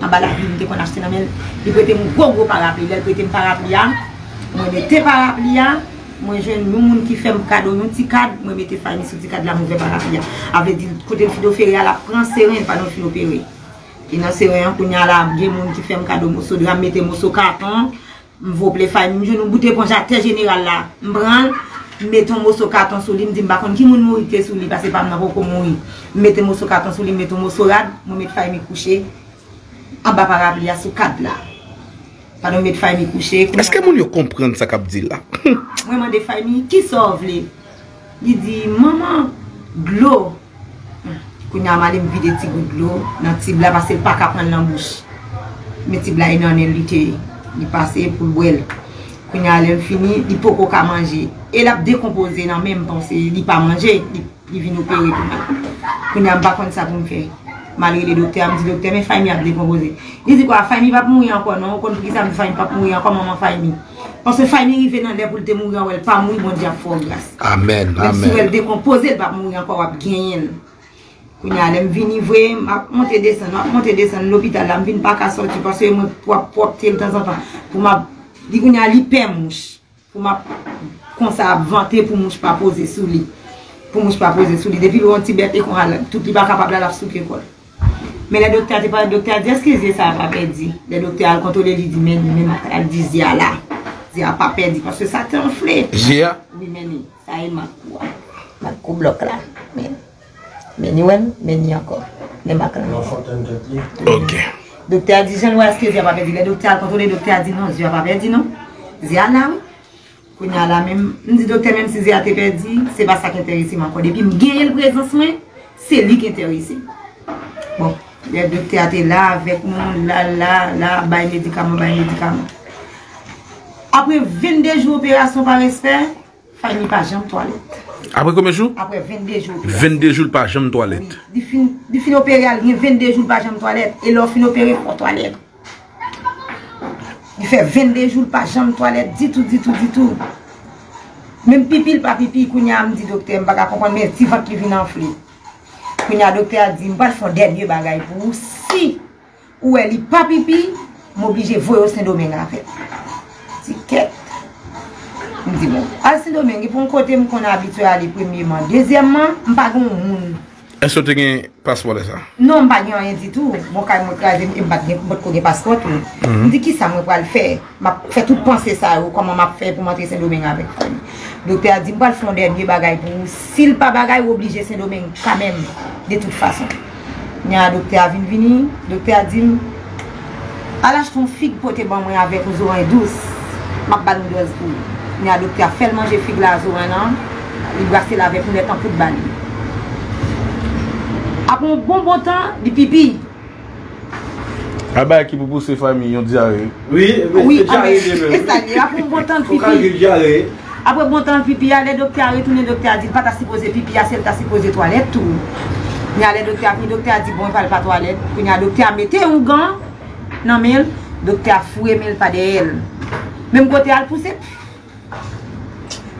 En bas, la pluie, qu'on a acheté dans elle, il prêtait mon gros gros parapluie. Elle prêtait mon parapluie. Moi, j'étais parapluie. Moi, j'ai un monde qui fait un cadeau, un petit cadre. Moi, je mettais famille sur le petit cadre, là, je vais parapluie. Avec dit, côté fidophérie, elle prend sereine, pas non fidophérie. Et non, c'est rien qu'on y a là, des gens qui font un cadeau, je vais mettre mon carton, je vais les familles, je vais bouter pour j'attends général là, je vais mettre mon carton sur lui, je vais me dire, qui m'a mouru sur lui, parce que je ne sais pas comment mourir. Je vais mettre mon carton sur lui, je vais mettre mon rad, je vais mettre famille coucher, en bas parapluie sur quatre là. Pardon, mettre famille coucher. Est-ce que vous comprenez ce que vous dites là? Moi, je des familles qui sauve les. Il dit, maman, glow. Quand on a vidé des petits gouttes de l'eau, dans le petit blanc, parce qu'il n'y a pas qu'à prendre la bouche. Mais le petit blanc, il en est lutté. Il passe pour le boire. Quand on a fini, il ne peut pas manger. Et il a décomposé dans la même pensée. Il n'a pas mangé, il vient opérer pour moi. Quand on a pas comme ça pour me faire. Malgré le docteur, il me dit docteur, mais famille a décomposé. Il dit quoi, famille va pas mourir encore. Non, on dit ça, mais famille va pas mourir encore, maman famille. Parce que famille vient dans l'air pour le mourir, elle pas mourir, mon Dieu, fort grâce. Amen, amen. Si elle décompose, elle va mourir encore, elle va gagner. Quand je suis venu, je suis monté descendre, monté descendre l'hôpital, je ne suis pas sortir parce que je suis de temps en temps pour ma dire que je suis hyper mouche, pour ma qu'on s'avante pour mouche pas poser sous lui, pour mouche pas poser sous lui. Depuis le Tibet, qu'on a tout qui pas capable de la souquer quoi. Mais le docteur, c'est pas le docteur, dit excusez ça pas perdu. Le docteur a contrôlé, il dit mais mais dit Zia là, Zia pas perdu parce que ça t'enflé. Zia. Oui mais ça est ma quoi, ma coupe bloc là. Mais ni même, mais ni encore. Les macrons. Ok. Le docteur a dit, je ne vois pas ce que je pas perdu. Le docteur a contrôlé, le docteur a dit non, je n'ai pas perdu non. Zia là, oui. Quand là même, je dis docteur, même si Zia a été perdu, ce n'est pas ça qui intéresse encore. Depuis que je gagne le présence, c'est lui qui intéresse. Bon, le docteur était là avec nous, là, là, là, bail médicament, bail médicament. Après vingt-deux jours d'opération par respect, famille par jambe toilette. Après combien de jours? Après vingt-deux jours. vingt-deux jours par jambe toilette. Du fin opéré, il y a vingt-deux jours par jambe toilette. Et l'offre fin opéré pour toilette. Il fait vingt-deux jours par jambe toilette. Dis tout, dis tout, dis tout. Même pipi, pas pipi, il y a un petit docteur, je ne peux pas comprendre, mais si votre qui vient enfler. Il y a un docteur qui dit, je ne peux pas faire dernier bagage pour vous. Si ou elle n'est pas pipi, je suis obligé de voir au Saint-Domingue avec. C'est qu'est-ce? Je me dis bon, à Saint-Domingue, pour un côté, je suis habitué à aller premièrement. Deuxièmement, je ne suis pas monde. Est-ce que tu as un passeport de ça? Non, je ne suis pas rien du tout. Je ne suis pas un passeport. Je me dis qui ça va le faire? Je fais tout penser ça, comment je fais pour montrer Saint-Domingue avec la famille. Le docteur a dit je ne vais pas faire des derniers bagages pour vous. Si le pas bagage, je suis obligé Saint-Domingue quand même, de toute façon. Le docteur a venu, le docteur a dit allez acheter un figue pour te manger avec les oreilles douces. Je ne vais pas faire pour vous. Il a docteur fait manger figue là sur un an, il brassait là avec pour mettre en coup de balle. Après un bon bon temps, il pipi. Ah bah qui vous pousse les familles, on diarrhée. Oui, oui, c'est ça. Après bon temps de pipi. Après bon temps de pipi, les docteurs retournent, le docteur dit pas t'as supposé pipi, c'est t'as supposé toilette tout. Il y a le docteur, le docteur dit bon, il parle pas toilette. Puis il y a le docteur mettez un gant. Non mais le docteur fouet mais pas d'elle. Même côté elle pousse.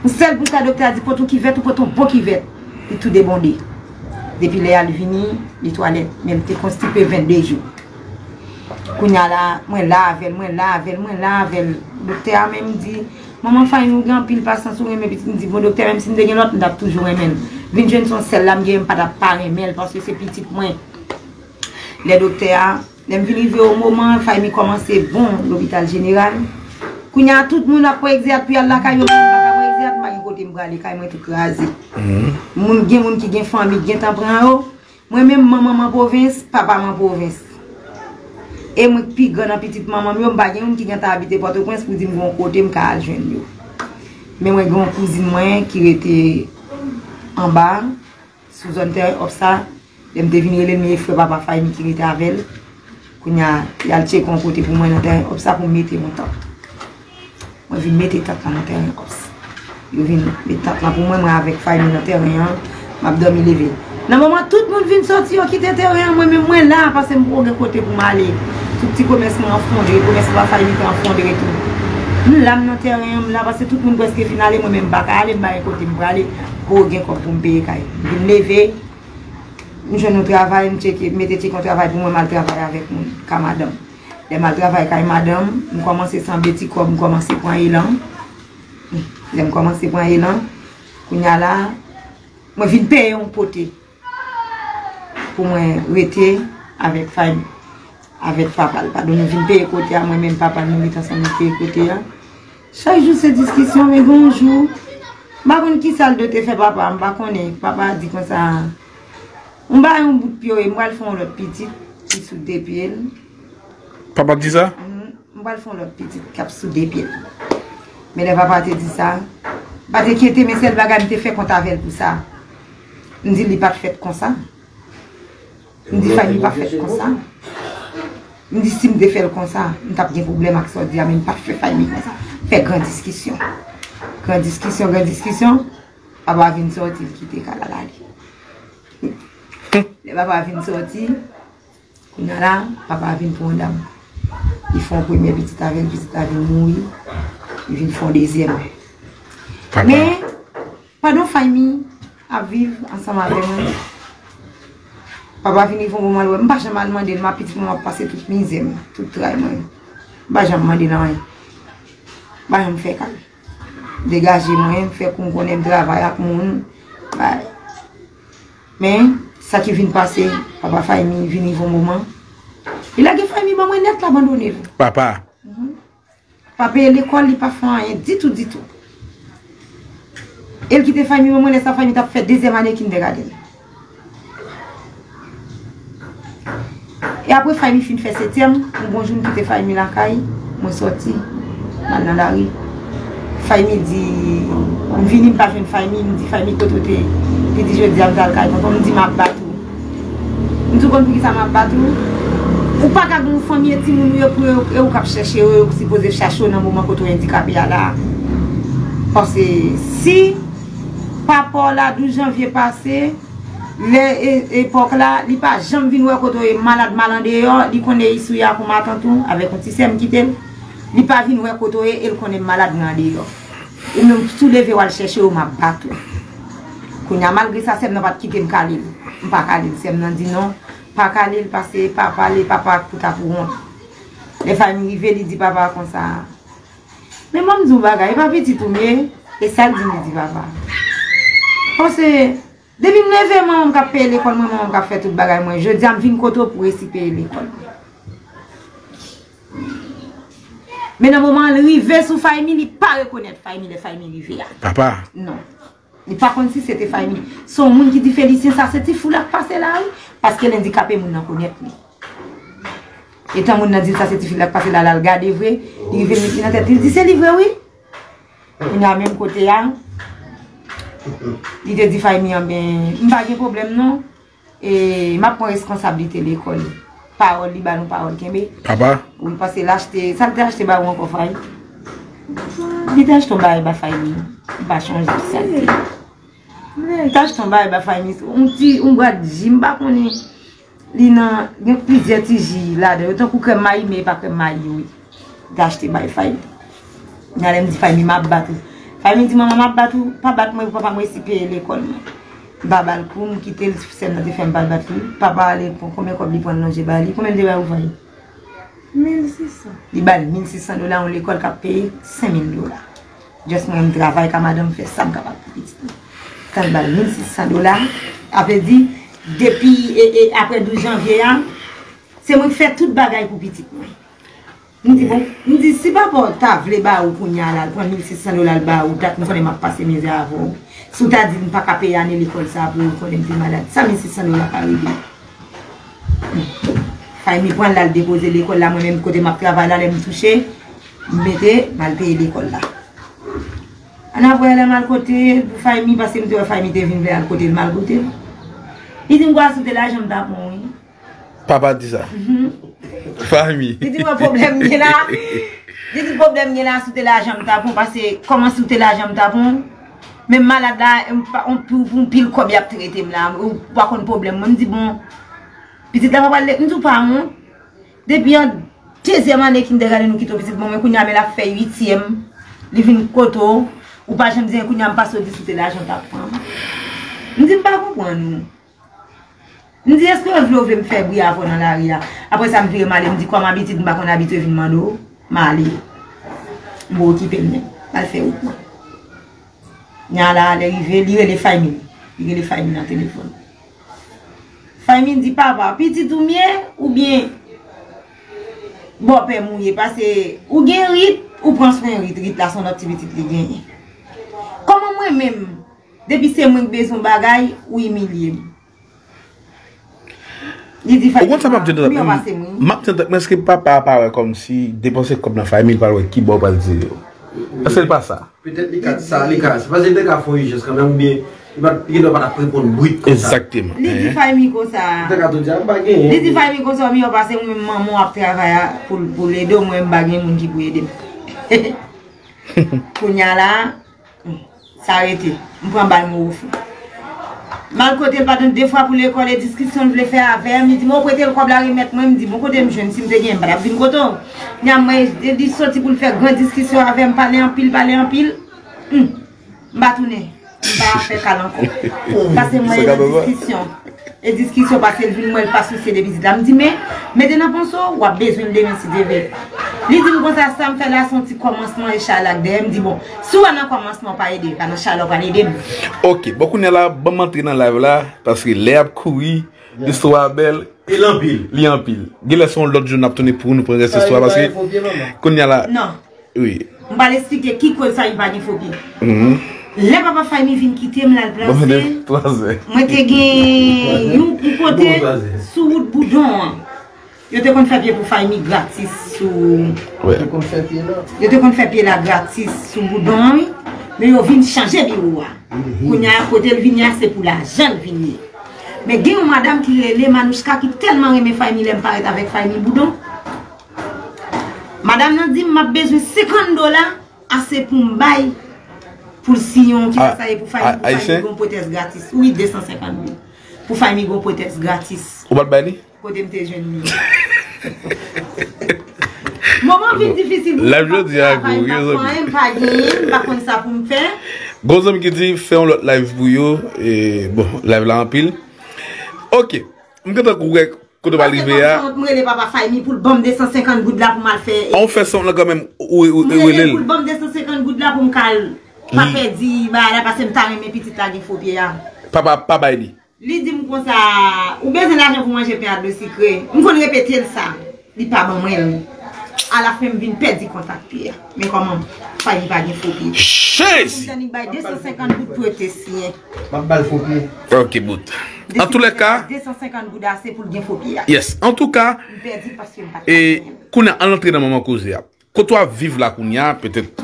Celle pour ça le docteur dit pour tout qui vête ou pour ton beau qui vête, et tout débondé. Depuis les alvini, les toilettes, même t'es constipé vingt-deux jours. Quand là, moi lavel, moi lavel, moi lavel. Le docteur même dit, maman fait une grande pile pas sans sourire, mais petit me dit bon docteur même si me donne l'autre, on tape toujours même. Vingt jeunes sont celles là, me pas d'apparaître mais parce que c'est petite moi. Les docteurs, les venir au moment, Fayemi commencer bon l'hôpital général. Quand y a tout le monde après exercer puis Allah caillou. Moun gen moun ki gen famille gen tan pran yo. Mwen menm maman en province, papa en province. Et mwen pi grand an petite maman yo, m'pa gen moun ki gen ta habite Port-au-Prince pou di m gon kote m ka al jwenn yo. Mais mwen gen yon cousine mwen ki rete en bas sous zone terre obsa, dem te vinn rele mi frère papa Fayemi ki rete avèl. Kounya yal tche kon kote pou mwen nan terre obsa pou mette mon tap. Mwen vinn mette tap nan terre obsa. Yo vin met tap la pou mwen mwen avec Fayemi nan terrain, m'a dormi levé. Nan moment tout moun vinn sorti yo kite terrain, mwen même mwen là parce que m'prend côté pour m'aller. Tout petit commerce mwen fondé, commerce va Fayemi en fondé et tout. Nous là nan terrain là parce que tout moun presque finalé, mwen même pas aller, m'ba côté pour aller pour gen comme pour payer caille. Vinn levé. Nous je nous travail, me checker, mettre checker travail pour moi mal travail avec mon camarade. Les mal travail caille madame, on commencer sans petit comme on commencer prendre élan. J'ai commencé à prendre élan. Quand là, je viens payer un poté pour moi rester avec Fayemi, avec papa. Pardon, je viens payer côté à moi-même, papa, nous mettons ensemble payer côté. Chaque jour, c'est discussion, mais bonjour. Je ne sais pas qui salle de te fait papa, je ne connais pas. Papa dit comme ça. On va un bout de pied et moi, je fais l'autre petit qui sous des pieds. Papa dit ça? On va faire l'autre petit qui sous des pieds. Mais les papa te dit ça. Pas t'inquiéter, mais cette bagarre te fait compte avec pour ça. On dit il pas fait comme ça. On dit Fayemi pas fait comme ça. On dit si me te fait comme ça, on t'a pas de problème avec ça, dit même pas fait Fayemi comme ça. Fait grande discussion. Grande discussion, grande discussion. Papa vient sortir quitter Kalalali. Les papa vient sortir. On a là, papa vient prendre dame. Ils font premier petit avec petit avec mourir. Ils viennent faire deuxième. Mais, pardon, Fayemi, à vivre ensemble avec moi. Papa vient pour moi, je ne vais jamais demander, ma petite maman passer toute misère, toute traîne. Je ne vais jamais demander, je ne vais jamais faire calme. Dégager moi, faire qu'on connaisse le travail avec mon. Mais, ça qui vient passer, papa Fayemi vient pour moi. Il a dit Fayemi, maman est abandonnée. Papa. Papa, l'école, il pas fait dit tout, dit tout. Elle qui était famille, maman, sa famille, t'a fait deuxième année kindergarten. Et après, famille fin fait septième, un bonjour, qui était famille la caille, moi sorti, dans la rue. Famille dit, on vient pas faire une famille, me dit famille côté, qui dit je dis à la caille, on me dit ma batou. Nous tout compris ça m'a batou. Ou pas qu'à une famille qui nous pour chercher ou supposé chercher dans moment où tu es handicapé là. Parce que si papa là douze janvier passé, l'époque là, il pas jamais venu voir quand tu es malade malandé, il connaît ici à pour m'attendre avec un système qui t'aime. Il pas venu voir quand tu es, il connaît malade malandé. Il nous soulever ou chercher ou m'a battu. Qu'on a malgré ça, c'est n'a pas quitté me caler. Pas caler, c'est n'a dit non. Pas calé le passé, pas parler, papa pour ta pour honte. Les familles veulent dire papa comme ça. Mais moi, je me dis, papa, petit tout mieux, et ça, je me dis, papa. Parce que, depuis que je me lève, je paye l'école, je fais tout le bagage. Je dis, je viens koto pour essayer de payer l'école. Mais dans le moment, le rivet sous Fayemi, il ne pas reconnaître Fayemi, les familles rivières. Papa? Non. Il par contre si c'était Fayemi. Son monde qui dit Félixson, ça c'était fou là passé là parce que l'handicapé moun nan connaît lui. Et tant moun nan dit ça c'était fou là passé là là regarder vrai, il veut mettre dans tête, il dit c'est vrai oui. On a même côté là. Il te dit Fayemi ben, m'pas de problème non et m'a prend responsabilité l'école. parole li ba nou parole kembe. Papa. Oui, parce que l'acheter, ça t'a acheté ba ou encore faille. Li t'a acheté ton ba ba faille, ba changer ça. Mais t'a acheté ton ba ba faille, on dit on va jim ba connait. Li nan gen plusieurs tiji là, autant que maï mais pas que maï oui. T'a acheté ba faille. N'allez me dire faille m'a battu. Faille me dit maman m'a battu, pas battre moi papa moi ici payer l'école. Baba pour me quitter le système de faire pas battre papa aller pour combien comme il prend manger bali combien de va ouvrir mille six cents il bali mille six cents dollars on l'école qu'a payé cinq mille dollars juste moi je travaille quand madame fait ça capable petit quand bali mille six cents dollars avait dit depuis et après douze janvier c'est moi qui fais toute bagaille pour petit nous dit bon nous dit si pas pour ta vle ba ou pour nya là mille six cents dollars ba ou date nous connait m'a passer mes avant. Sous ta dit, pas qu'à payer à l'école, ça pour une malade. Ça, mais c'est ça, nous l'a pas eu. Fayemi prend là, déposer l'école là, moi-même, côté ma travail là, elle me touchait, je mettais, mal payer l'école là. On a vu elle mal côté, pour Fayemi, parce que je me suis Fayemi devenu à côté, mal côté. Il dit, moi, c'est de l'argent d'abord. Papa dit ça. Fayemi. Il dit, moi, problème, il est là. Il dit, problème, il est là, c'est de l'argent d'abord, parce que comment c'est de l'argent d'abord? Mais malade on peut pile comme il a traité là ou pas qu'on problème on dit bon petit là pas nous tout pas on depuis en deuxième année qui regarder nous qui petit bon mais qu'on a la fait huitième il vient koto ou pas j'aime dire qu'on a pas sorti tout l'argent t'a prendre nous dit pas comprendre nous nous dit est-ce que vous voulez me faire bruit avant dans la rue après ça me vire mal me dit comme habitude m'a qu'on habitude venir mando mal moi qui peut même pas faire autre. Il y a là, les familles. Il y a les familles dans le téléphone. Famille dit papa, petit ou bien, ou bien, bon père mouillé, parce que ou bien rite, ou prend soin rite, rite là, son petit petit qui gagne. Comment moi-même, depuis que c'est moi qui besoin de bagaille, ou humilié. Il dit famille, est-ce que papa parle comme si dépenser comme la famille, parle qui bon parle dire. C'est pas ça. Peut-être les cas ça, les cas. Parce que dès qu'à fouiller, je quand même bien. Il va pas prendre bruit. Exactement. Les familles comme ça. Les familles comme ça, ils ont passé même maman à travailler pour pour les deux moi baguer mon qui pour aider. Kounya là, s'arrêter. On prend balle mon ouf. Mal côté pardon deux fois pour l'école les discussions je les faire avec, il dit moi prêter le quoi la remettre moi me dit bon côté me jeune si me te gagne pas vinn coton. Nya moi dit sorti pour faire grande discussion avec me parler en pile parler en pile. M'ba tourner, m'ba faire calanco. Parce que moi discussion. Et discussion parce que vinn moi il pas souci de visite. Me dit mais maintenant penso ou a besoin de merci devait. Li dit comme ça ça me fait la senti commencement et chalak de me dit bon si on a commencement pas aider quand chalak pas aider. OK, beaucoup n'est là bon m'entrer dans live là parce que l'herbe courir l'histoire belle et l'empile, li en pile. Gèlè son l'autre jour n'a tourner pour nous prendre cette histoire parce que qu'on y a là. Non. Oui. On va expliquer qui cause ça il va dire faut bien. Mhm. Les papa Fayemi vient quitter me la place. Moi te gagne nous côté sous route boudon. Je te compte faire pied pour Fayemi gratis sous. Ouais. Je te compte faire pied là gratis sous boudon, mais on vient changer bureau. On y a à côté le vignac c'est pour la jeune vignac. Mais il y a une madame qui est Manouchka qui tellement aimé Fayemi l'aime pas être avec Fayemi boudon. Madame nous dit m'a besoin cinquante dollars assez pour me bail pour Sion qui va ça pour Fayemi pour prothèse gratis. Oui, deux cent cinquante mille. Pour Fayemi gon prothèse gratis. Ou pas bail? Côté me te jeune. Moment vite difficile. La jodi a go, je pas gagner, pas comme ça pour me faire. Gozom qui dit fais un autre live pour yo et bon, live là en pile. OK. M'gata kou koto ba rive a. On fait son là quand même ou ou relel. Pour bombe deux cent cinquante gouttes là pour me cal. Pas perdi ba là parce que m'ta mes petites là qui faut pied là. Papa pas baili. Li dit me comme ça ou besoin d'argent pour manger père de secret. On connait répéter ça. Li pas bon moi. À la fin vinn perdre contact père. Mais comment pas il pas gain faux pied. Chase. Il ba deux cent cinquante gouttes pour tes sien. Pas bal faux pied. OK bout. En tous les cas, deux cent cinquante gouttes c'est pour bien faux pied. Yes, en tout cas. Et qu'on a entré dans maman causer. Quand toi vivre la kounya peut-être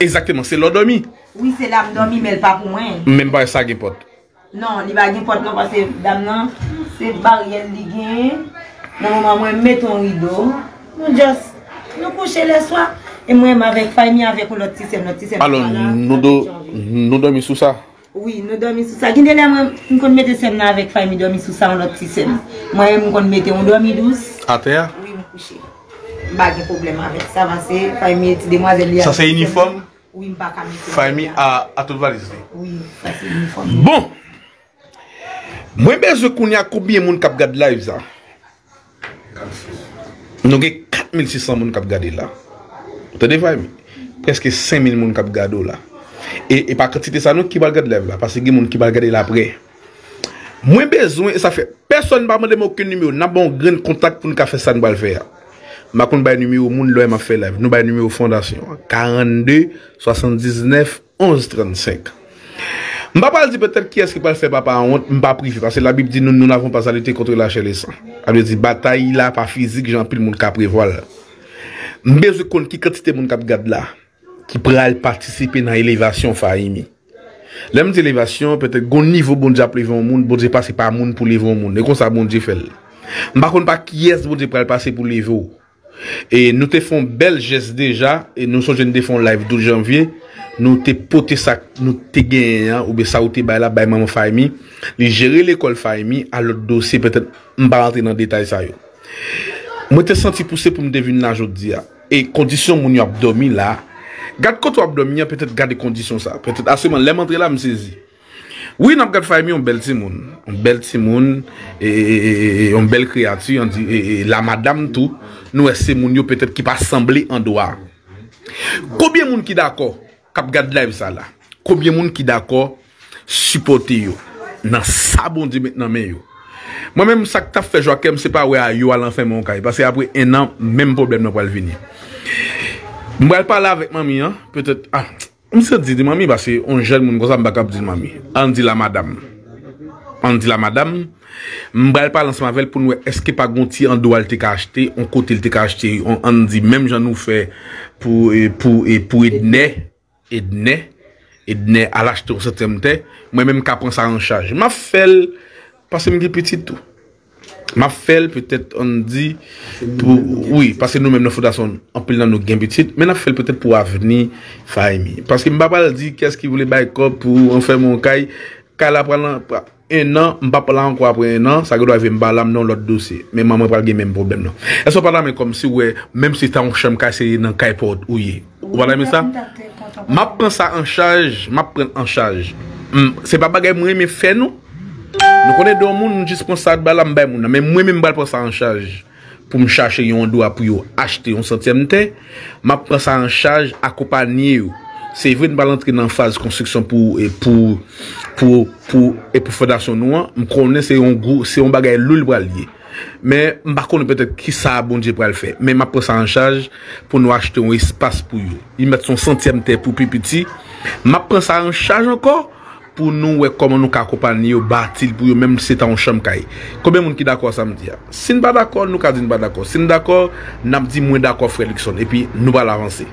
exactement c'est l'ordomi. Oui, c'est l'âme dormi mais pas pour moi. Même pas ça qui porte. Non, il va pas porte non parce que dame non, c'est barrière li gain. Nan maman met ton rideau. Nous just nous coucher le soir et moi avec Fayemi avec l'autre système, l'autre système. Alors nous do, nous dormi sous ça. Oui, nous dormi sous ça. Guindé là moi nous connait mettre système avec Fayemi dormi sous ça l'autre système. Moi nous connait mettre on dormi douce. À terre? Oui, me coucher. Pas de problème avec ça, c'est Fayemi petite demoiselle. Ça c'est uniforme? Oui, pas camé. Fayemi à à toute valise. Oui, ça c'est uniforme. Bon. Moi besoin qu'on y a combien monde cap garde live ça? Nous avons quatre mille six cents personnes qui ont regardé là. Vous avez vu? Presque cinq mille personnes qui ont regardé là. Et par quantité, ça, nous qui va regarder là. Parce que les gens qui va regarder là après. Moi, besoin, ça fait. Personne ne m'a demandé aucun numéro. Nous avons un grand contact pour nous faire ça. Nous allons faire. Je vais vous numéro, nous allons faire live. Nous allons numéro Fondasyon quarante-deux, soixante-dix-neuf, onze, trente-cinq. Je ne vais pas dire peut-être qui est-ce qui va le faire, papa, honte, je ne vais pas priver. Parce que la Bible dit nous n'avons pas à lutter contre la chair et le sang. Elle dit bataille là, pas physique, j'en pile le monde qui a prévoilé. Je ne sais pas qui quantité de monde qui regarde là, qui pourra participer à l'élévation Fayemi. L'homme de l'élévation, peut-être qu'au niveau bon Dieu pour le monde, bon Dieu passe par le monde pour le monde. Et comme ça, bon Dieu fait. Je ne sais pas qui est-ce bon Dieu pour le passer pour le monde. Et nous te font bel geste déjà, et nous sommes jeunes de font live douze janvier. Nous te poté ça, nous te gagné, ou bien ça ou te bail là, bail maman Fayemi, les gérer l'école Fayemi, à l'autre dossier, peut-être, m'pas rentrer dans le détail ça yo. Moi te senti poussé pour me deviner là, aujourd'hui, et condition mon yo abdomi là, garde quand tu abdomi, peut-être garde conditions ça, peut-être, assurément, l'aime entrer là, me saisi. Oui, nous avons Fayemi, on bel timoun, on bel timoun, et on belle créature, on dit, et la madame tout, nous c'est mon yo peut-être qui pas semblé en doigt. Combien moun qui d'accord? Regarde live ça là. Combien monde qui d'accord supporter yo dans ça bon Dieu maintenant mais yo. Moi même ça que t'a fait Joachim c'est pas ouais yo à l'enfer mon caille parce que après un an même problème n'a pas le venir. On va parler avec mamie hein peut-être ah on se dit de mamie parce que on jeune monde comme ça m'pa capable dire mamie. On dit la madame. On dit la madame, on va parler ensemble avec elle pour nous est-ce que pas gonti en doit te acheter on côté le te acheter on dit même j'en nous fait pour pour pour aider et de à l'âge de septembre, moi-même qui prends ça en charge. Ma felle, parce que je suis petit tout. Ma felle, peut-être, on dit, pour, oui, parce que nous-mêmes, nous faisons en pile dans nos gains petits, mais ma felle, peut-être, pour avenir, Fayemi. Parce que m'baba dit, qu'est-ce qu'il voulait bailler pour en faire mon caille, qu'elle a un an, m'baba là encore après un an, ça doit avoir une balle dans l'autre dossier. Mais maman, pas le même problème, non. Elles sont pas là, mais comme si, ouais, même si t'as un chambre, c'est dans le caille pour ouiller. Vous voyez ça? Ma prends ça en charge, ma prends en charge. C'est pas bagay moi mais fait nous. Nous connaissons deux monde juste pour ça ba la m'bay moun, mais moi même ba prendre ça en charge pour me chercher yon doigt pour yo acheter un centième terre. Ma prends ça en charge accompagner yo. C'est vrai nous allons entrer dans phase construction pour pour pour pour et pour fondation noire, me connais c'est un gros c'est un bagay loul pour lier. Mais m'pa konn peut-être qui ça bon Dieu pour le faire. Mais m'a prend ça en charge pour nous acheter un espace pour yo. Il met son centième terre pour plus petit. M'a prend ça en charge encore pour nous ouais comment nous accompagner au bâtir pour yo même c'est en chambre caille. Combien monde qui d'accord ça me dit. Si nous pas d'accord, nous ka dit pas d'accord. Si nous d'accord, n'a dit moins d'accord Félixson et puis nous va l'avancer.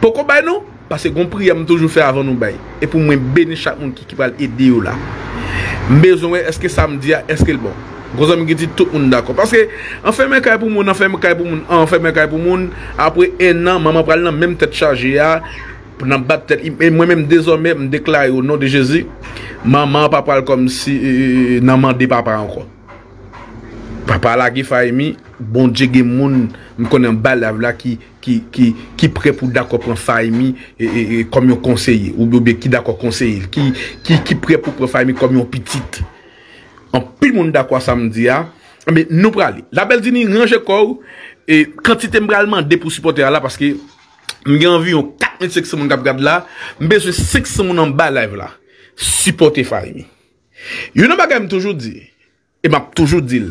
Pourquoi bail nous parce que gon prière me toujours faire avant nous bail et pour moi bénir chaque monde qui qui va aider yo là. Besoin est-ce que ça me dit est-ce que bon Gozam qui dit tout le monde d'accord. Parce que, on fait mes cailles pour moun, on fait mes cailles pour moun, on fait mes cailles pour moun. Après un an, maman prend la même tête chargée. Et moi-même, désormais, je déclare au nom de Jésus, maman, papa, comme si, n'a mandé papa encore. Papa, la qui Fayemi, bon Dieu, il y a des gens qui connaissent balave qui qui prêt pour d'accord prendre Fayemi et comme un conseiller. Ou bien qui d'accord conseiller. Qui qui prêt pour prendre Fayemi comme un petite. En pile monde d'accord samedi a mais nous praler la belle dit range corps et quantité m'bralement dé pour supporter là parce que m'ai environ quatre mille cinq cents monde qui regarde là besoin cinq cents monde en bas live là supporter Fayemi you know bagay toujours dit et m'a toujours dit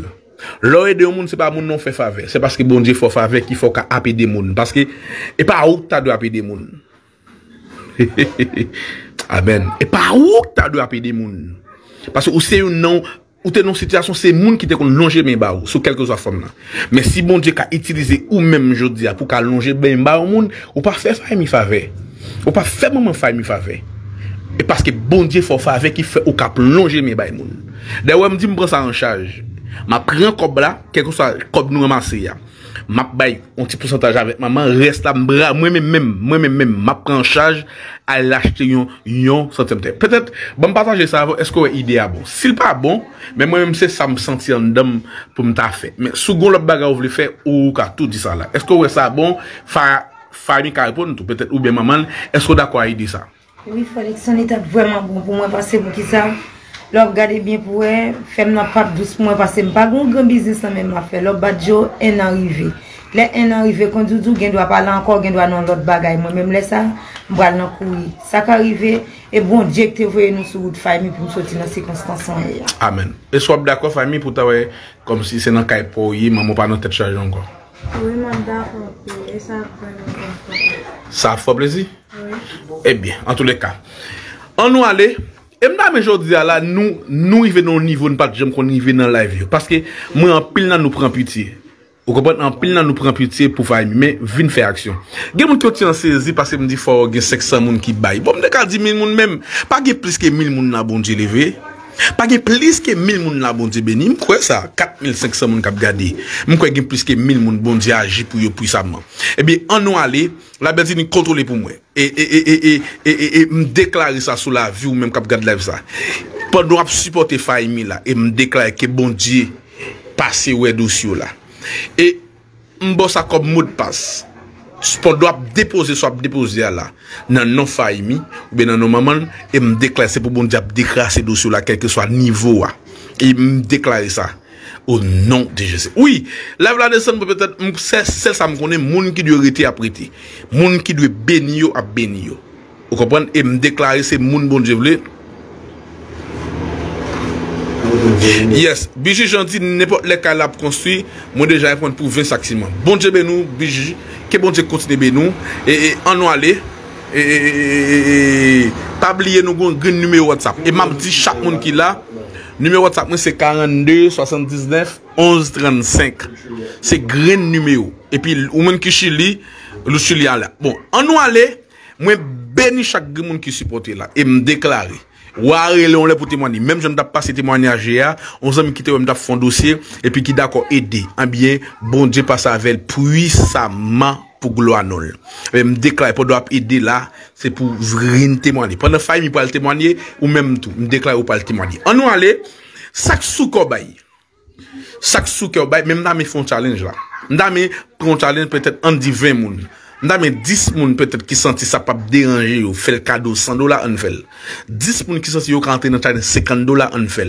l'oreille de monde c'est pas monde non fait faveur c'est parce que bon Dieu fait faveur qu'il faut qu'a appeler des monde parce que et pas où tu dois appeler des monde amen et pas où tu dois appeler des monde parce que c'est un non ou t'es dans situation, c'est moun qui te kon longer ben ba ou, sous quelque soit forme là. Mais si bon Dieu ka utilisé ou même jodi a pour ka longer ben ba ou moun, ou pas faire Fayemi faveur. Ou pas faire maman Fayemi faveur. Et parce que bon Dieu faut faveur qui fait ou ka longer ben ba moun. D'ailleurs, me dit me prend ça en charge. Ma prend cob là, quel que soit cob nous ramasser là. M'a bail un petit pourcentage avec maman, reste là bras moi même même moi même même m'a prend en charge à l'acheter yon yon centième terre. Peut-être bon partager ça, est-ce que idée bon? S'il pas bon, mais moi même c'est ça me sentir en dame pour me ta faire. Mais sous gon l'autre bagarre vous le faire ou ka tout dit ça là. Est-ce que ça bon fa famille ka répondre tout peut-être ou bien maman, est-ce que d'accord idée ça? Oui, Félixson est vraiment bon pour moi parce que pour qui ça? L'on regarde bien pour elle, femme n'a pas douze mois parce que pas un grand business même à faire. L'on bat jo en arrivé. Les en arrivé quand tu dis qu'on doit parler encore, qu'on doit non l'autre bagaille. Moi même laisse ça, moi l'en courir. Ça qui arrivé et bon Dieu que tu voyais nous sur route famille pour nous sortir dans circonstances. Amen. Et sois d'accord famille pour ta comme si c'est dans caille pour y maman pas dans tête chargée encore. Oui, maman d'accord et ça ça fait plaisir. Oui. Eh bien, en tous les cas, on nous aller. Et maintenant, aujourd'hui, nous, nous, arrivons dans le niveau, nous ne pas qu'on arrive dans la vie. Parce que, moi, en pile, nous prenons pitié. Vous comprenez? En pile, nous prenons pitié pour faire, mais, vine faire action. Il y a des gens qui ont saisi parce que me dit, faut, il y a cinq cents personnes qui baillent. Bon, je dis, mille personnes même, pas plus que mille personnes là, bon Dieu levé. Pas plus que mille personnes là, bon Dieu béni. Je crois ça, quatre mille cinq cents personnes qui ont gardé. Je crois que plus que mille personnes, bon Dieu agit pour eux puissamment. Eh bien, en nous aller, la bête, nous contrôler pour moi. Et, et, et, et, et, et, et, me déclarer ça sur la vie ou même cap garde la vie ça. Pendant que je supporte Fayemi là, et me déclarer que bon Dieu passe ouais dossier là. Et, me bosse ça comme mot de passe. Pendant que je dépose, soit déposer là, dans non Fayemi, ou bien dans nos mamans, et me déclarer, c'est pour bon Dieu déclarer ce dossier là, quel que soit niveau là. Et me déclarer ça. Au nom de Jésus. Oui, la vla descend peut-être c'est ça me connaît moun qui doit arrêter à prêter. Moun qui doit bénir à bénir. Vous comprenez et me déclarer c'est moun bon Dieu veut. Yes, Biji gentil n'importe les cas là pour construire, moi déjà prendre pour vingt maximum. Bon Dieu bénou Biji, que bon Dieu continue bénou et en nous aller et pas oublier nous gon grand numéro WhatsApp et m'a dit chaque monde qui là numéro WhatsApp, c'est quarante-deux, soixante-dix-neuf, onze, trente-cinq. C'est grand numéro. Et puis, ou même qui chili, le chili là. Bon, en nous aller, moi béni chaque grand monde qui supporte là. Et me déclarer. Ou aller on l'a pour témoigner. Même je ne tape pas ces témoignages là. On s'en quitte, on tape fond dossier. Et puis, qui d'accord aider. Eh bien, bon Dieu passe avec puissamment. Pour gloire non. Et me déclare, pour doit aider là, c'est pour rien témoigner. Pendant faille, il peut le témoigner, ou même tout. Me déclare, ou pas le témoigner. En nous aller, sac sous cobaye. Sac sous cobaye, même là, me font challenge là. Là, me prend challenge peut-être en dit vingt moun. Là, me dix moun peut-être qui sentit ça pas déranger, ou fait le cadeau cent dollars, on fait. dix moun qui sentit, yo rentre dans challenge cinquante dollars, on fait.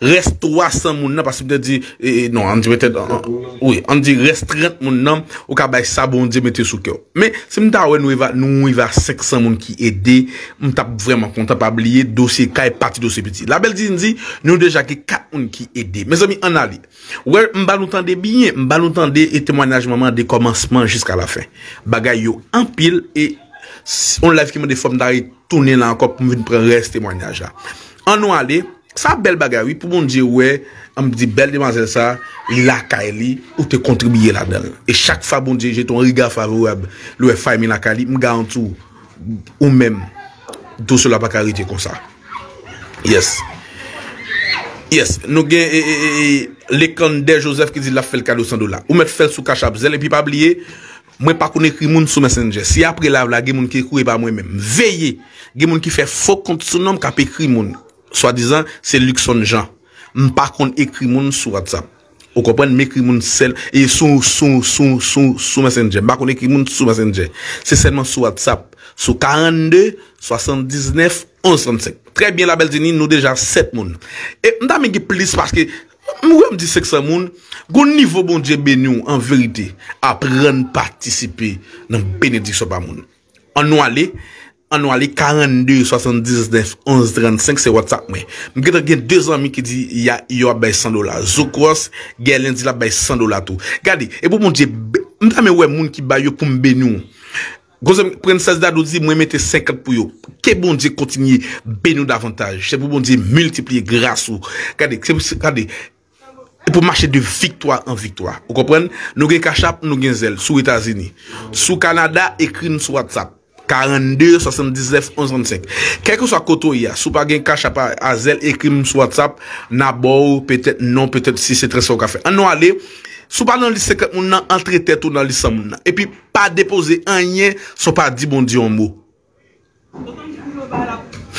Reste trois cents moun, parce que peut-être dit, eh, non, on dit peut-être, oui, on dit reste trente moun, ou kabay sa bon Dieu mettez sous cœur. Mais, si m'ta ouais, nous, nous, il va cinq cents moun qui aident, m'ta vraiment content, pas oublier, dossier, kay, parti dossier petit. La belle dit, dit, nous déjà que quatre moun qui aident. Mes amis, en allez. Ouais, m'ba l'entendez bien, m'ba l'entendez, et témoignage maman, des commencements jusqu'à la fin. Bagay yo, en pile, et on l'a vu qui m'a des formes d'arrêt, tourner là encore pour me prendre reste témoignage là. En nous aller, ça belle bagarre, oui, pour bon Dieu, ouais, on me dit, belle demoiselle, ça, la Kaili, ou te contribuer là-dedans. Et chaque fois, bon Dieu, j'ai ton regard favorable, le famille la Kaili, me garantit, ou même, tout cela pas carité comme ça. Yes. Yes, nous avons eh, eh, l'écran de Joseph qui dit, la fait le cadeau cent dollars. Ou mettre fait sous cash à bzel, et puis pas oublier, moi pas connaître moun sur Messenger. Si après la vla, gen moun qui écrit pas moi-même. Veillez, gen moun qui fait faux compte sous nom qui a écrit moun. Soi-disant, c'est Luxon Jean. M'pa kon écrit moun sur WhatsApp. Vous comprenez, m'écrit moun sel et sous sous sous sous sous Messenger. M'pa kon écrit moun sur Messenger. C'est seulement sur WhatsApp. Sur quarante-deux, soixante-dix-neuf, onze, trente-cinq. Très bien, la belle Dini, nous déjà sept moun. Et m'da m'a dit plus parce que moi, je dis cinq cents moun, go niveau bon Dieu béni, en vérité, apprendre participer dans la bénédiction par moun. En nous aller, en nous aller, quarante-deux, soixante-dix-neuf, onze, trente-cinq, c'est WhatsApp, mais. M'gète deux amis qui disent, il y a, il y a cent dollars. Zoukos, Galen dit, il y a cent dollars tout. Regardez, et pour mon Dieu, m'da m'a ouais moun qui baille pour m'béni. Gozem, princesse Dadou dit, moi mettez cinquante pour yo. Que bon Dieu continue, béni davantage. C'est pour bon Dieu multiplier grâce ou. Regardez, regardez. Pour marcher de victoire en victoire. Vous comprenez? Nous gagnons Cachap, nous gagnons Zelle, sous États-Unis. Sous Canada, écrit sur WhatsApp. quarante-deux soixante-dix-neuf onze trente-cinq. Quel que soit koto ya, sou pa gen cash pa azel écrit sur WhatsApp, na bo peut-être non, peut-être si c'est très ça qu'a fait. On nous aller sou pa nan liste cinquante moun nan, entre tête ou nan liste cent moun nan. Et puis pas déposer un rien, sou pa di bon Dieu un mot.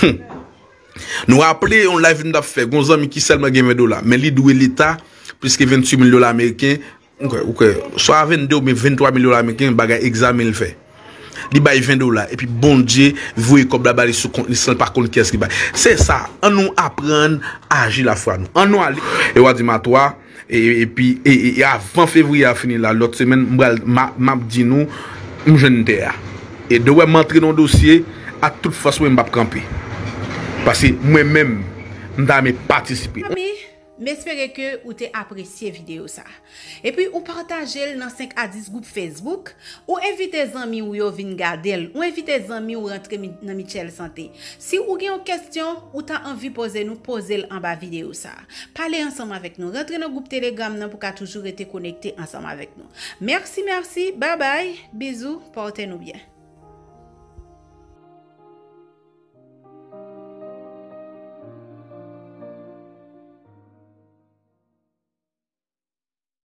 Hmm. Nous rappelons on live nous a fait gonzami qui seulement gagne vingt dollars, mais li doué l'état puisque vingt-huit mille dollars américains, OK, soit vingt-deux mais vingt-trois mille dollars américains bagay examen le fait. Li bay vingt dollars et puis bon Dieu voyez comme la balle sur compte sans par contre qu'est-ce qui bay. C'est ça, on nous apprendre à agir la foi nous. On nous aller et wa di matwa et et puis et avant février à finir là l'autre semaine m'a dit nous nous jeune terre. Et de ouais m'entrer dans dossier à toute façon on va camper. Parce que moi-même, je vais participer. J'espère que vous avez apprécié la vidéo. Et puis, vous partagez dans cinq à dix groupes Facebook. Vous invitez les amis ou venir garder. Vous invitez les amis ou rentrer dans Mitchell Santé. Si vous avez une question ou avez envie de poser, nous posez en bas de la vidéo. Parlez ensemble avec nous. Rentrez dans le groupe Telegram pour que toujours être connecté ensemble avec nous. Merci, merci. Bye bye. Bisous. Portez-nous bien.